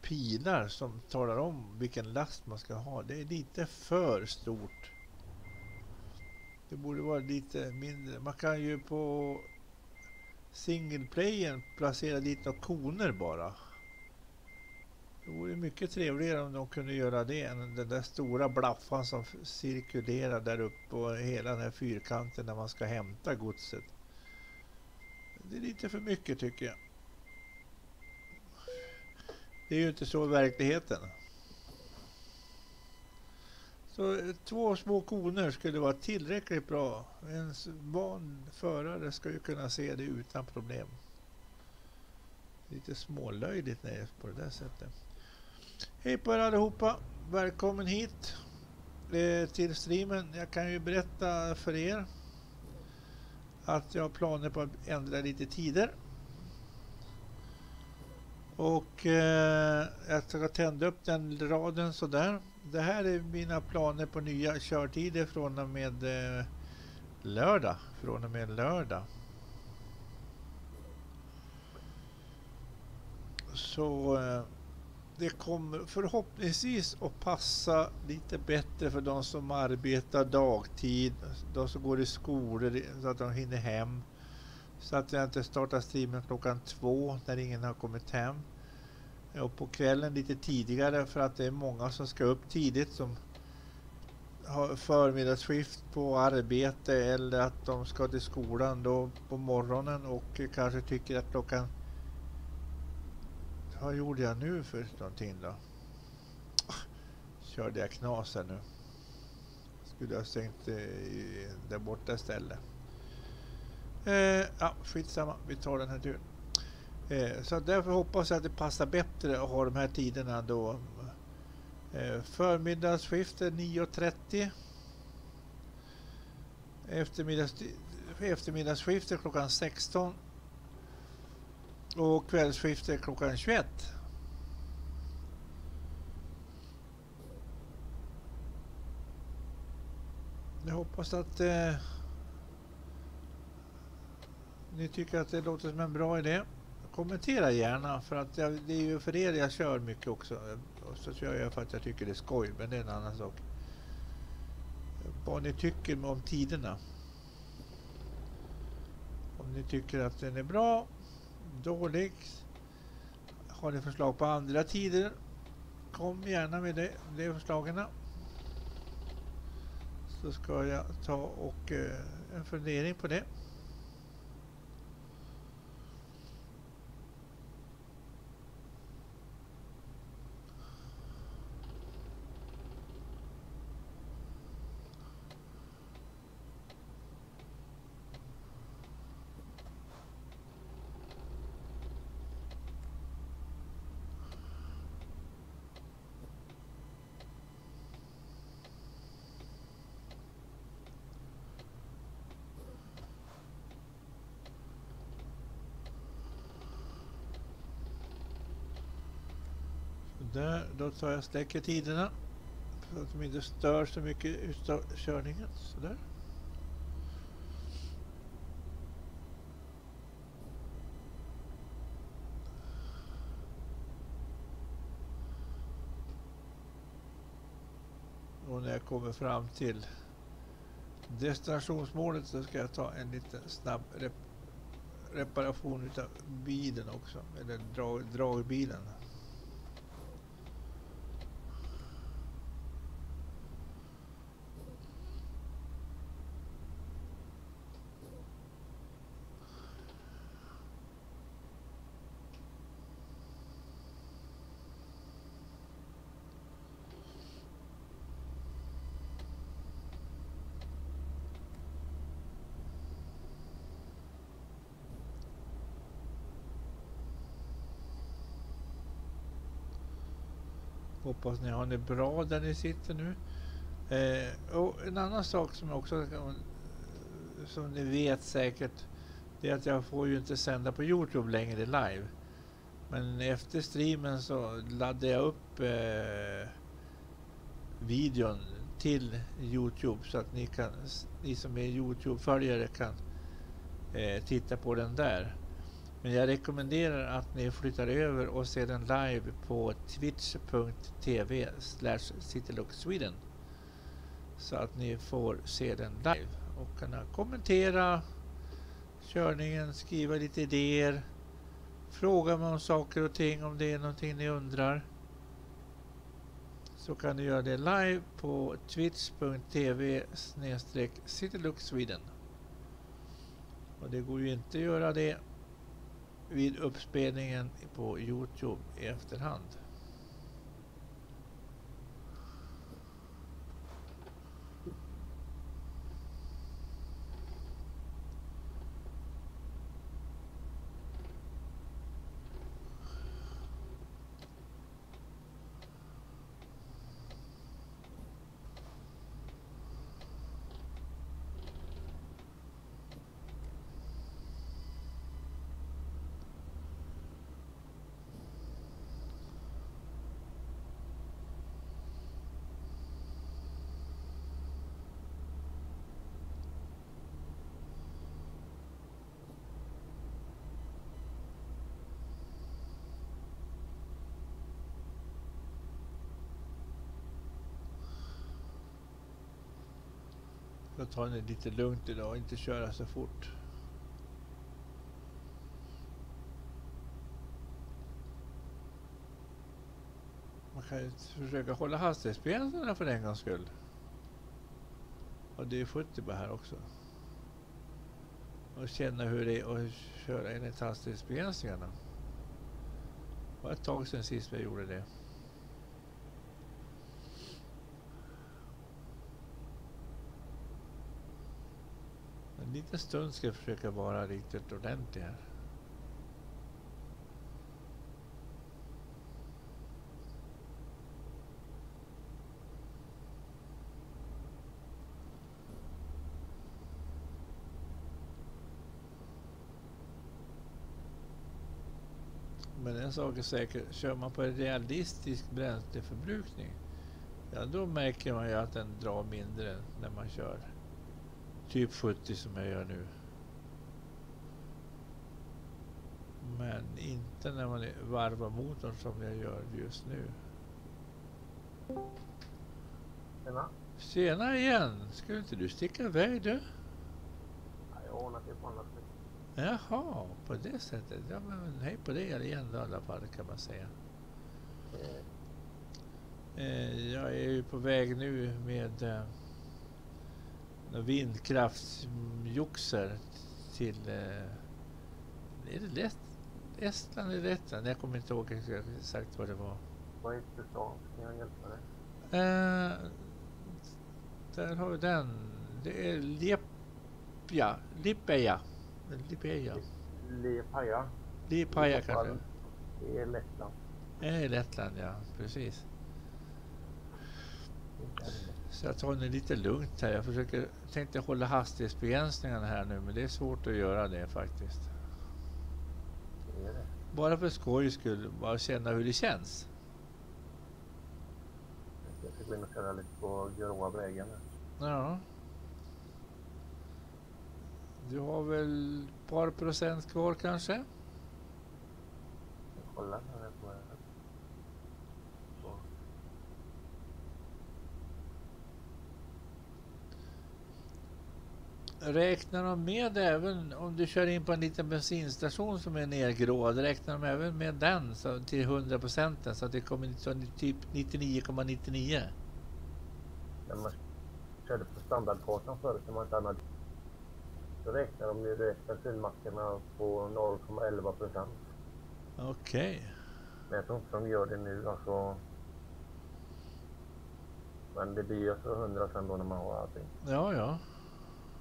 pilar som talar om vilken last man ska ha. Det är lite för stort. Det borde vara lite mindre. Man kan ju på singleplayen placera dit några koner bara. Det vore mycket trevligare om de kunde göra det än den där stora blaffan som cirkulerar där uppe och hela den här fyrkanten när man ska hämta godset. Det är lite för mycket tycker jag. Det är ju inte så i verkligheten. Så två små koner skulle vara tillräckligt bra. En van förare ska ju kunna se det utan problem. Lite smålöjligt när det är på det där sättet. Hej på er allihopa. Välkommen hit eh, till streamen. Jag kan ju berätta för er att jag har planer på att ändra lite tider. Och eh, jag ska tända upp den raden så där. Det här är mina planer på nya körtider från och med eh, lördag. Från och med lördag. Så eh, det kommer förhoppningsvis att passa lite bättre för de som arbetar dagtid. De som går i skolor så att de hinner hem. Så att jag inte startar streamen klockan två när ingen har kommit hem. Och på kvällen lite tidigare för att det är många som ska upp tidigt som har förmiddagsskift på arbete eller att de ska till skolan då på morgonen och kanske tycker att klockan... Vad gjorde jag nu för någonting då? Körde jag knas här nu? Skulle jag ha stängt i, där borta istället. Eh, ja, skitsamma. Vi tar den här turen. Eh, så därför hoppas jag att det passar bättre att ha de här tiderna då. Eh, förmiddagsskift är nio och trettio. Eftermiddags, eftermiddagsskift är klockan sexton. Och kvällsskift är klockan tjugoett. Jag hoppas att eh, ni tycker att det låter som en bra idé. Kommentera gärna för att jag, det är ju för er jag kör mycket också. Och så kör jag för att jag tycker det är skoj, men det är en annan sak. Vad ni tycker om tiderna. Om ni tycker att den är bra, dåligt. Har ni förslag på andra tider? Kom gärna med det, de förslagen. Så ska jag ta och eh, en fundering på det. Där, då tar jag släcker tiderna så att de inte stör så mycket utav körningen. Sådär. och när jag kommer fram till destinationsmålet så ska jag ta en liten snabb rep reparation av bilen också, eller drag dragbilen. Hoppas ni har det bra där ni sitter nu. Eh, och en annan sak som också, som ni vet säkert, det är att jag får ju inte sända på YouTube längre live. Men efter streamen så laddar jag upp eh, videon till YouTube så att ni, kan, ni som är YouTube-följare kan eh, titta på den där. Men jag rekommenderar att ni flyttar över och ser den live på twitch punkt tv slash CityLook Sweden så att ni får se den live och kan kommentera körningen, skriva lite idéer, fråga mig om saker och ting, om det är någonting ni undrar. Så kan ni göra det live på twitch punkt tv slash CityLook Sweden. Och det går ju inte att göra det vid uppspelningen på YouTube i efterhand. Jag tar det lite lugnt idag och inte köra så fort. Man kan ju försöka hålla hastighetsbegränsningarna för en gångs skull. Och det är sjuttio bara här också. Och känna hur det är att köra enligt hastighetsbegränsningarna. Det var ett tag sedan sist jag gjorde det. En liten stund ska jag försöka vara riktigt ordentlig här. Men en sak är säker, kör man på en realistisk bränsleförbrukning, ja då märker man ju att den drar mindre när man kör typ sjuttio som jag gör nu. Men inte när man varvar motorn som jag gör just nu. Tjena. Tjena igen. Skulle inte du sticka iväg du? Ja, jag ordnar till på annat sätt. Jaha, på det sättet. Ja, men hej på det igen då, i alla fall kan man säga. Mm. Eh, jag är ju på väg nu med... Eh, vindkraftsjuxer till eh, är det Lätt, Estland eller Lettland? Jag kommer inte ihåg exakt vad det var. Vad är det då? Kan jag hjälpa dig? Eh, där har vi den. Det är Liepāja. Liepāja. Liepāja. Liepāja. Liepāja kanske. Det är Lettland. Det är Lettland, ja. Precis. Så jag tar det lite lugnt här. Jag försöker, tänkte hålla hastighetsbegränsningarna här nu, men det är svårt att göra det faktiskt. Det är det. Bara för skojs skull, bara känna hur det känns. Jag ska gå in och köra lite på gråa vägen. Ja. Du har väl ett par procent kvar kanske? Jag kollar här på det. räknar de med även om du kör in på en liten bensinstation som är nergråd, räknar de även med den så, till hundra procent så att det kommer så, typ nittionio komma nittionio. När man körde på standardkartan förut när man inte hade, då räknar de ju direkt bensinmackarna på noll komma elva procent. Okej. Okay. Men jag tror inte de gör det nu alltså. Men det blir ju alltså hundra sen då när man har allting. Ja, ja.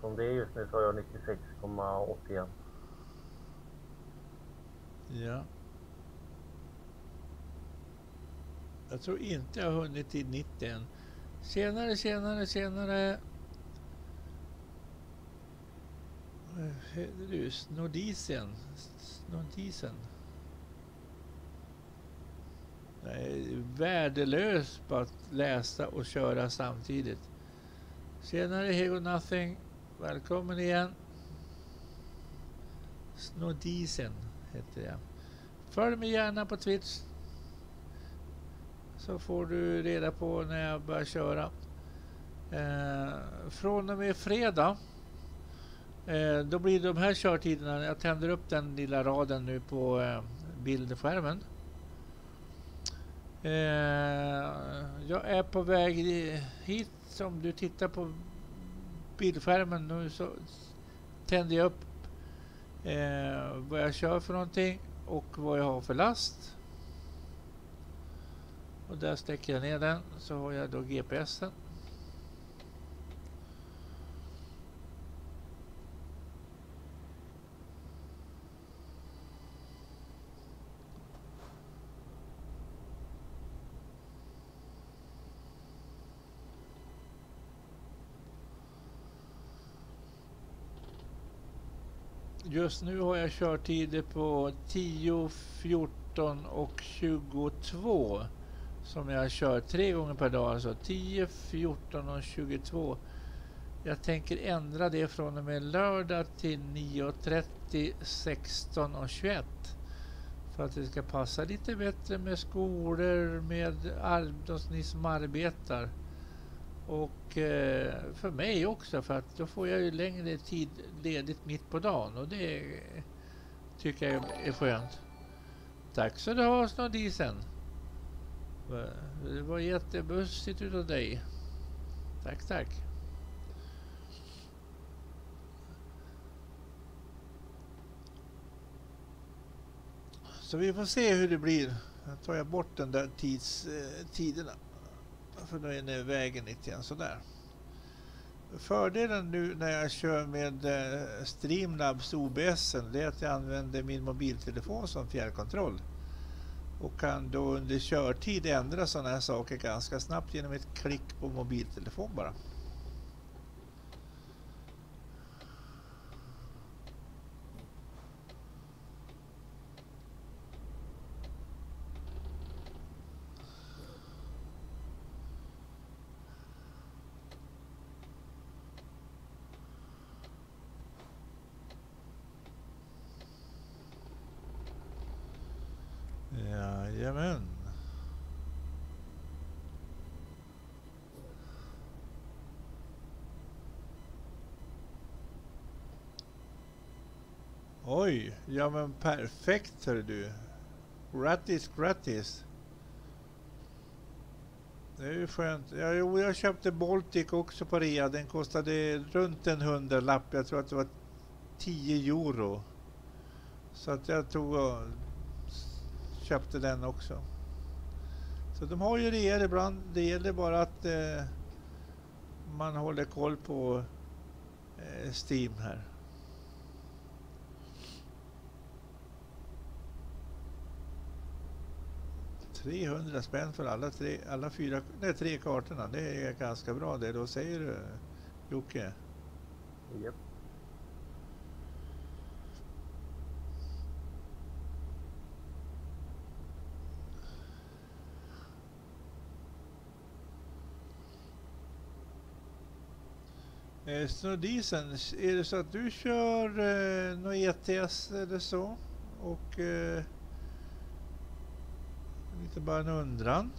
Som det är just nu så har jag nittiosex komma åttioen. Ja. Jag tror inte jag har hunnit till nittio än. Senare, senare, senare. Vad heter du? Snodisen. Snodisen. Nej, värdelös på att läsa och köra samtidigt. Senare Hego Nothing. Välkommen igen. Snodisen heter jag. Följ mig gärna på Twitch. Så får du reda på när jag börjar köra. Eh, från och med fredag. Eh, då blir de här körtiderna. Jag tänder upp den lilla raden nu på eh, bildskärmen. Eh, jag är på väg hit. Om du tittar på bildskärmen nu så tänder jag upp eh, vad jag kör för någonting och vad jag har för last. Och där stäcker jag ner den, så har jag då G P S-en. Just nu har jag körtider på tio, fjorton och tjugotvå som jag kör tre gånger per dag, alltså tio, fjorton och tjugotvå. Jag tänker ändra det från och med lördag till nio och trettio, sexton och tjugoett för att det ska passa lite bättre med skolor, med de som arbetar. Och eh, för mig också, för att då får jag ju längre tid ledigt mitt på dagen och det tycker jag är skönt. Tack så du har, Snodisen. Det var jättebussigt utav dig. Tack, tack. Så vi får se hur det blir. Jag tar jag bort den där tids, eh, tiderna. För då är det vägen lite grann sådär. Fördelen nu när jag kör med eh, Streamlabs O B S det är att jag använder min mobiltelefon som fjärrkontroll. Och kan då under körtid ändra sådana här saker ganska snabbt genom ett klick på mobiltelefon bara. Oj, ja men perfekt hör du. Grattis, grattis. Det är ju skönt. Ja, jo, jag köpte Baltic också på rea. Den kostade runt en hundralapp. Jag tror att det var tio euro. Så att jag tog och köpte den också. Så de har ju rea ibland. Det gäller bara att eh, man håller koll på eh, Steam här. trehundra spänn för alla tre, alla fyra, nej, tre kartorna. Det är ganska bra det då, säger du, Jocke. Yep. Eh, Snodisen, är det så att du kör eh, någon E T S eller så? Och... Eh, lite bara en undran.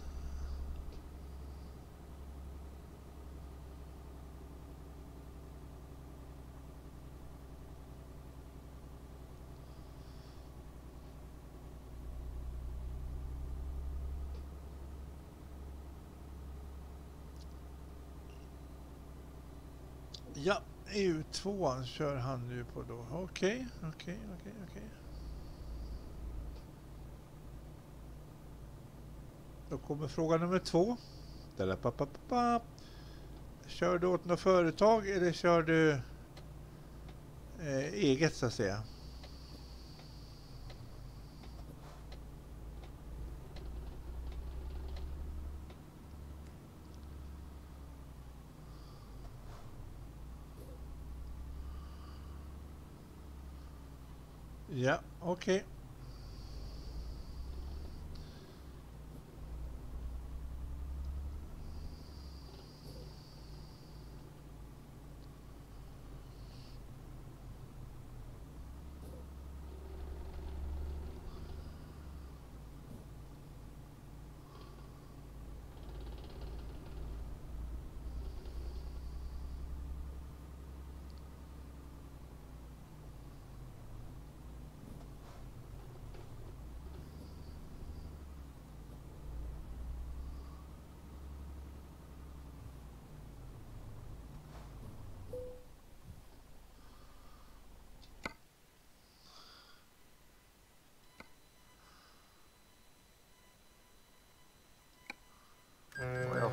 Ja, E U två kör han nu på då. Okej, okej, okej, okej. Då kommer fråga nummer två. Kör du åt något företag eller kör du eh, eget så att säga? Ja, okej. Okay.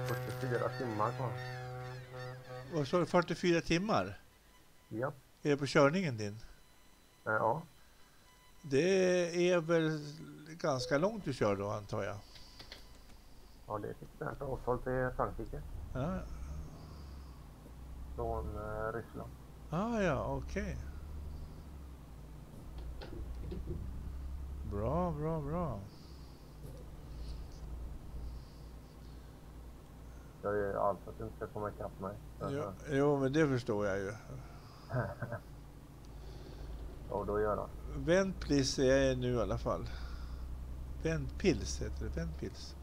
fyrtiofyra timmar kvar. Och så har du fyrtiofyra timmar? Ja. Är det på körningen din? Ja. Det är väl ganska långt du kör då, antar jag? Ja, det är fixat. Åshåll till Frankrike. Ja. Från eh, Ryssland. Ah, ja, okej. Okay. Bra, bra, bra. Jag gör allt för att du inte ska komma ikapp mig. Jo, jo, men det förstår jag ju. Ja, då gör jag. Ventspils är jag nu i alla fall. Ventspils heter det, Ventspils.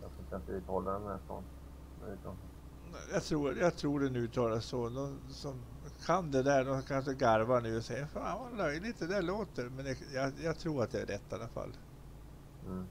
Jag tror inte uttala den här sån. Jag tror, jag tror den uttalas så. Någon som kan det där, de kanske garvar nu och säger fan vad löjligt det där låter. Men det, jag, jag tror att det är rätt i alla fall. Mm.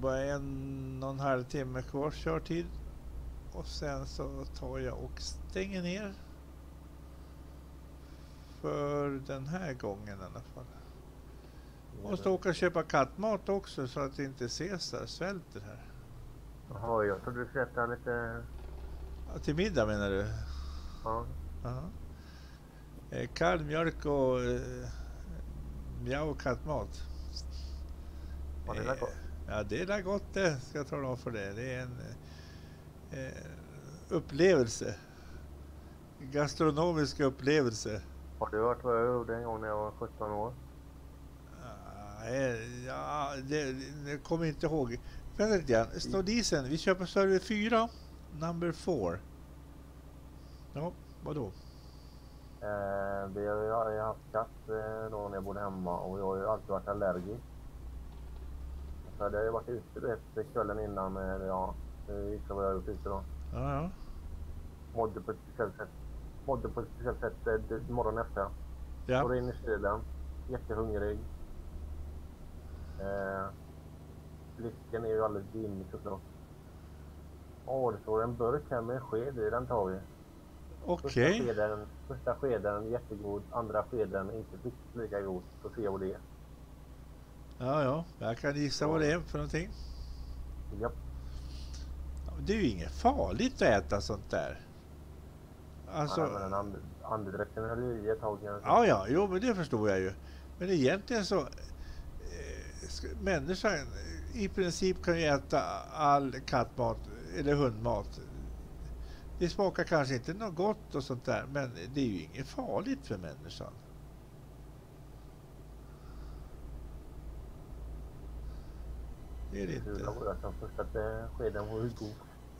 Bara en och en halv timme kvar körtid och sen så tar jag och stänger ner för den här gången i alla fall. Och så åka och köpa kattmat också så att det inte ses där, svälter här. Jaha, jag tror du köpte lite... Ja, till middag menar du? Ja. Eh, kall mjölk och eh, mjölk och kattmat. Ja, det är gott. Ja, det är gott det, ska jag tala om för det. Det är en eh, upplevelse. En gastronomisk upplevelse. Har du hört vad jag gjorde en gång när jag var sjutton år? Nej, ja, det, det kommer jag inte ihåg. Vänta lite grann, stå disen. Vi köper server fyra, number four. Ja, vadå? Eh, vi har ju haft katt eh, då när jag bodde hemma och jag har ju alltid varit allergisk. Så hade jag ju varit ute vet, kvällen innan, men ja, jag gissar vad jag gjort ute då. Ja, ja. Mådde på ett speciellt sätt. Mådde på ett speciellt sätt morgon efter. Ja. Går in i kylen, jättehungrig. Eh, blicken är ju alldeles dimmig såklart. Åh, det står en burk här med en sked i, den tar vi. Okej. Okay. Första skeden jättegod, andra skeden inte lika god, så ser jag vad det är. Ja, ja. Jag kan gissa vad det är för någonting. Ja. Det är ju inget farligt att äta sånt där. Alltså... Ja, men and andedräkten höll ju i ett tag. Ja, ja. Jo, men det förstår jag ju. Men egentligen så... Eh, ska, människan i princip kan ju äta all kattmat eller hundmat. Det smakar kanske inte något gott och sånt där. Men det är ju inget farligt för människan. Det är det inte.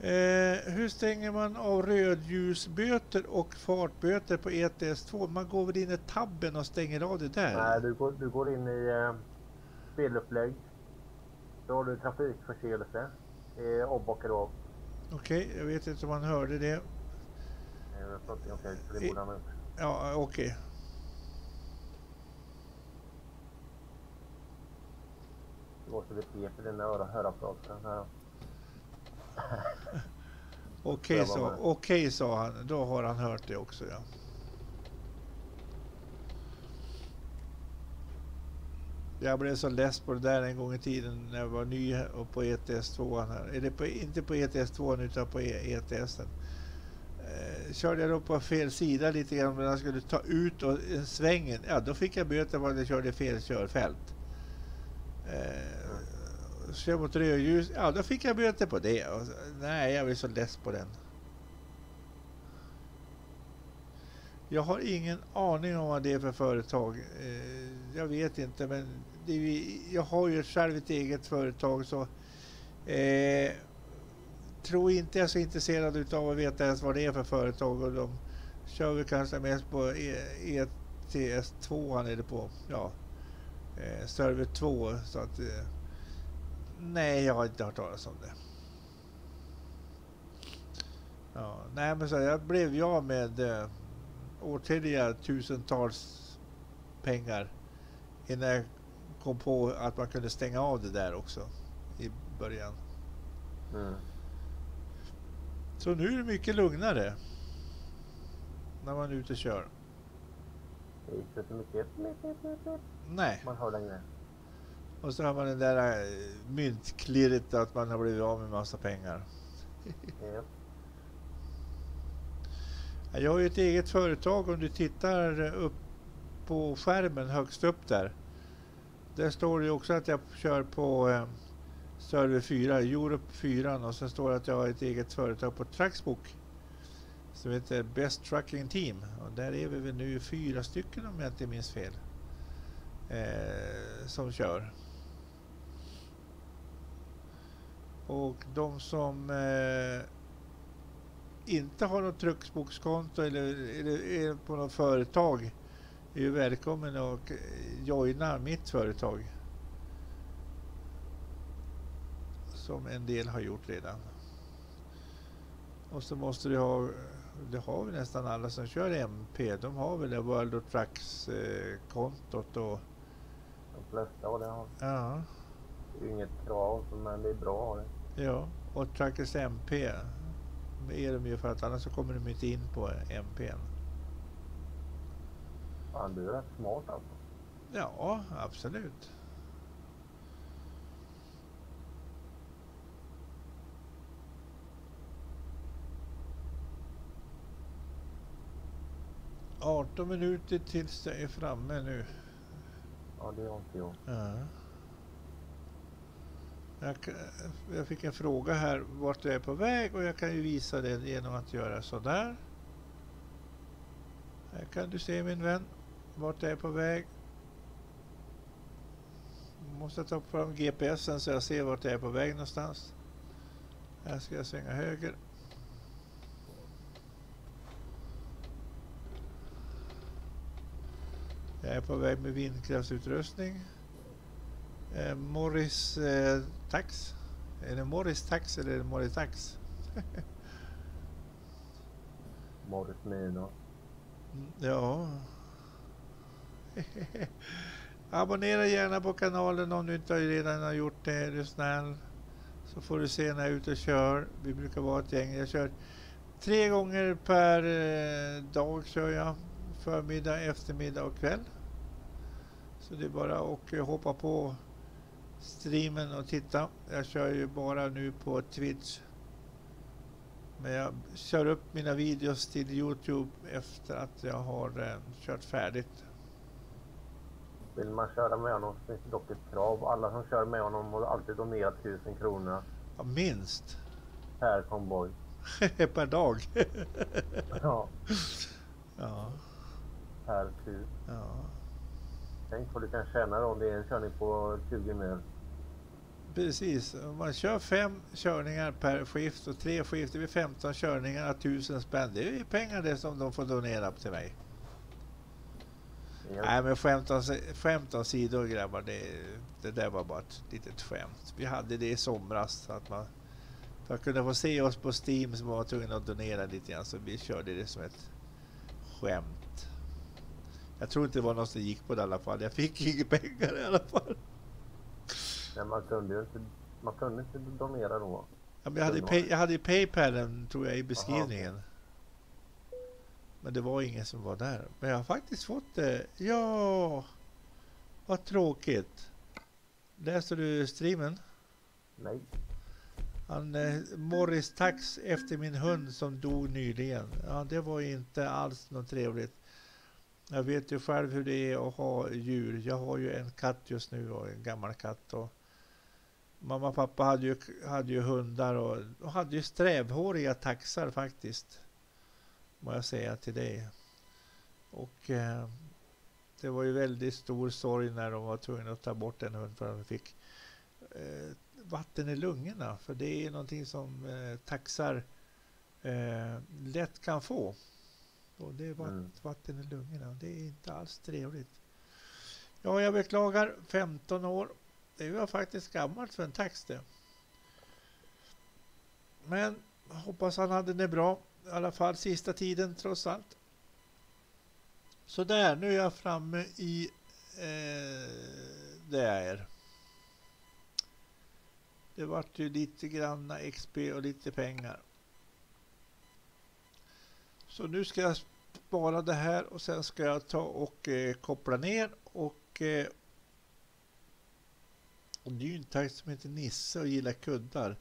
Eh, hur stänger man av rödljusböter och fartböter på E T S två? Man går väl in i tabben och stänger av det där? Nej, du går, du går in i eh, spelupplägg. Då har du trafikförseelse. Eh, avbakar av. Okej, okay, jag vet inte om man hörde det. Okej, okay, ja, okej. Okay. Det går så det peter dina öron, hörapparaten här. Okej, sa, okej, sa han. Då har han hört det också, ja. Jag blev så läst på det där en gång i tiden när jag var ny och på E T S två här. Eller på, inte på E T S två utan på E T S. Eh, körde jag då på fel sida lite grann när jag skulle ta ut och, en svängen. Ja, då fick jag böter för att jag körde fel körfält. Eh, kör mot rödljus. Ja, då fick jag böter på det. Och, nej, jag blev så less på den. Jag har ingen aning om vad det är för företag. Eh, jag vet inte, men det är, jag har ju själv ett eget företag, så eh, tror inte jag är så intresserad utav att veta ens vad det är för företag, och de kör vi kanske mest på E T S två han är det på. Ja. Eh, server två, så att eh, nej, jag har inte hört talas om det. Ja, nej, men så jag blev jag med eh, åtskilliga tusentals pengar innan jag kom på att man kunde stänga av det där också i början. Mm. Så nu är det mycket lugnare när man är ute och kör. Det är inte så mycket. Nej. Man har längre. Och så har man den där myntklirret att man har blivit av med massa pengar. Mm. Jag har ju ett eget företag. Om du tittar upp på skärmen högst upp där. Där står det också att jag kör på eh, server fyra, Europe fyra. Och sen står det att jag har ett eget företag på Trucksbook. Som heter Best Trucking Team. Och där är vi väl nu fyra stycken om jag inte minns fel. Eh, som kör. Och de som... Eh, inte har något trucksbokskonto eller, eller är på något företag är ju välkommen och joinar mitt företag. Som en del har gjort redan. Och så måste du ha, det har vi nästan alla som kör M P, de har väl det World of Trucks kontot och de flesta har det. Har. Ja. Det är inget krav, men det är bra det. Ja, och Truckers M P är de ju, för att annars så kommer de inte in på M P:n. Ja, du är rätt smart alltså. Ja, absolut. arton minuter tills jag är framme nu. Ja, det är inte jag. Ja. Jag, jag fick en fråga här vart jag är på väg, och jag kan ju visa det genom att göra så där. Här kan du se, min vän, vart jag är på väg. Måste ta fram G P S'en så jag ser vart jag är på väg någonstans. Här ska jag svänga höger. Jag är på väg med vindkraftsutrustning. Eh, Morris eh, Tax. Är det Morris Tax eller är det Morris Tax? Morris Mino. Ja. Abonnera gärna på kanalen om du inte redan har gjort det, är du snäll. Så får du se när jag är ute och kör. Vi brukar vara ett gäng. Jag kör tre gånger per eh, dag kör jag. Förmiddag, eftermiddag och kväll. Så det är bara att hoppa på streamen och titta. Jag kör ju bara nu på Twitch. Men jag kör upp mina videos till YouTube efter att jag har eh, kört färdigt. Vill man köra med honom så finns det dock ett krav. Alla som kör med honom har alltid donerat tusen kronor. Ja, minst. Per konvoj. Per dag. Ja. Ja. Per tur. Ja. Tänk vad du kan tjäna om det är en körning på tjugo mil. Precis, om man kör fem körningar per skift och tre skift, det blir femton körningar, tusen spänn. Det är ju pengar det som de får donera till mig. Ja. Nej, men femton sidor grabbar, det, det där var bara ett litet skämt. Vi hade det i somras, att man Jag kunde få se oss på Steam som var tvungen att donera lite grann, så vi körde det som ett skämt. Jag tror inte det var någon som gick på det i alla fall. Jag fick inga pengar i alla fall. Men man kunde ju inte, man kunde inte donera då. Ja, men jag hade pay, jag hade PayPal tror jag i beskrivningen. Aha. Men det var ingen som var där. Men jag har faktiskt fått det. Ja. Vad tråkigt. Läste du streamen? Nej. Han, eh, Morris Tax efter min hund som dog nyligen. Ja, det var inte alls något trevligt. Jag vet ju själv hur det är att ha djur. Jag har ju en katt just nu och en gammal katt. Och mamma och pappa hade ju, hade ju hundar och, och hade ju strävhåriga taxar faktiskt. Må jag säga till dig. Och eh, det var ju väldigt stor sorg när de var tvungna att ta bort en hund för att de fick eh, vatten i lungorna. För det är någonting som eh, taxar eh, lätt kan få. Och det är vatt, mm. vatten i lungorna. Det är inte alls trevligt. Ja, jag beklagar. femton år. Det var faktiskt gammalt för en tax det. Men hoppas han hade det bra. I alla fall sista tiden trots allt. Så där, nu är jag framme i eh, där. Det vart ju lite granna X P och lite pengar. Så nu ska jag spara det här och sen ska jag ta och eh, koppla ner och eh, och det är ju en tax som heter Nisse och gillar kuddar.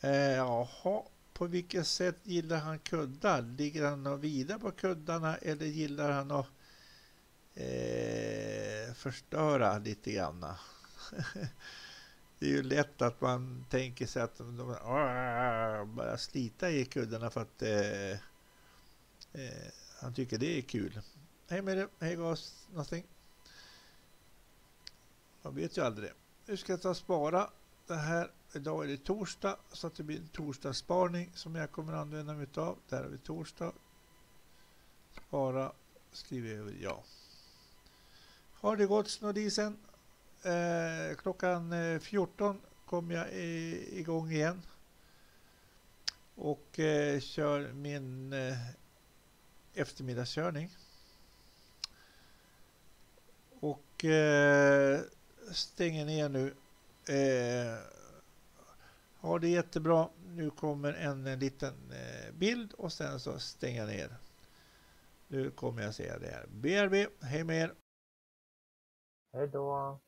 Eh, jaha. På vilket sätt gillar han kuddar? Ligger han och vidare på kuddarna eller gillar han att eh, förstöra lite grann? Det är ju lätt att man tänker sig att de arr, bara slita i kuddarna för att eh, eh, han tycker det är kul. Hej med det, hej gas, någonting. Man vet ju aldrig. Nu ska jag ta och spara det här. Idag är det torsdag, så att det blir en torsdagssparning som jag kommer att använda mig av. Där har vi torsdag. Spara, skriver över ja. Har det gått snodisen? Eh, klockan fjorton kommer jag i, igång igen. Och eh, kör min eh, eftermiddagskörning. Och eh, stänger ner nu. Eh, Ja, det är jättebra. Nu kommer en, en liten eh, bild och sen så stänga ner. Nu kommer jag säga det här. B R B, hej med er. Hej då.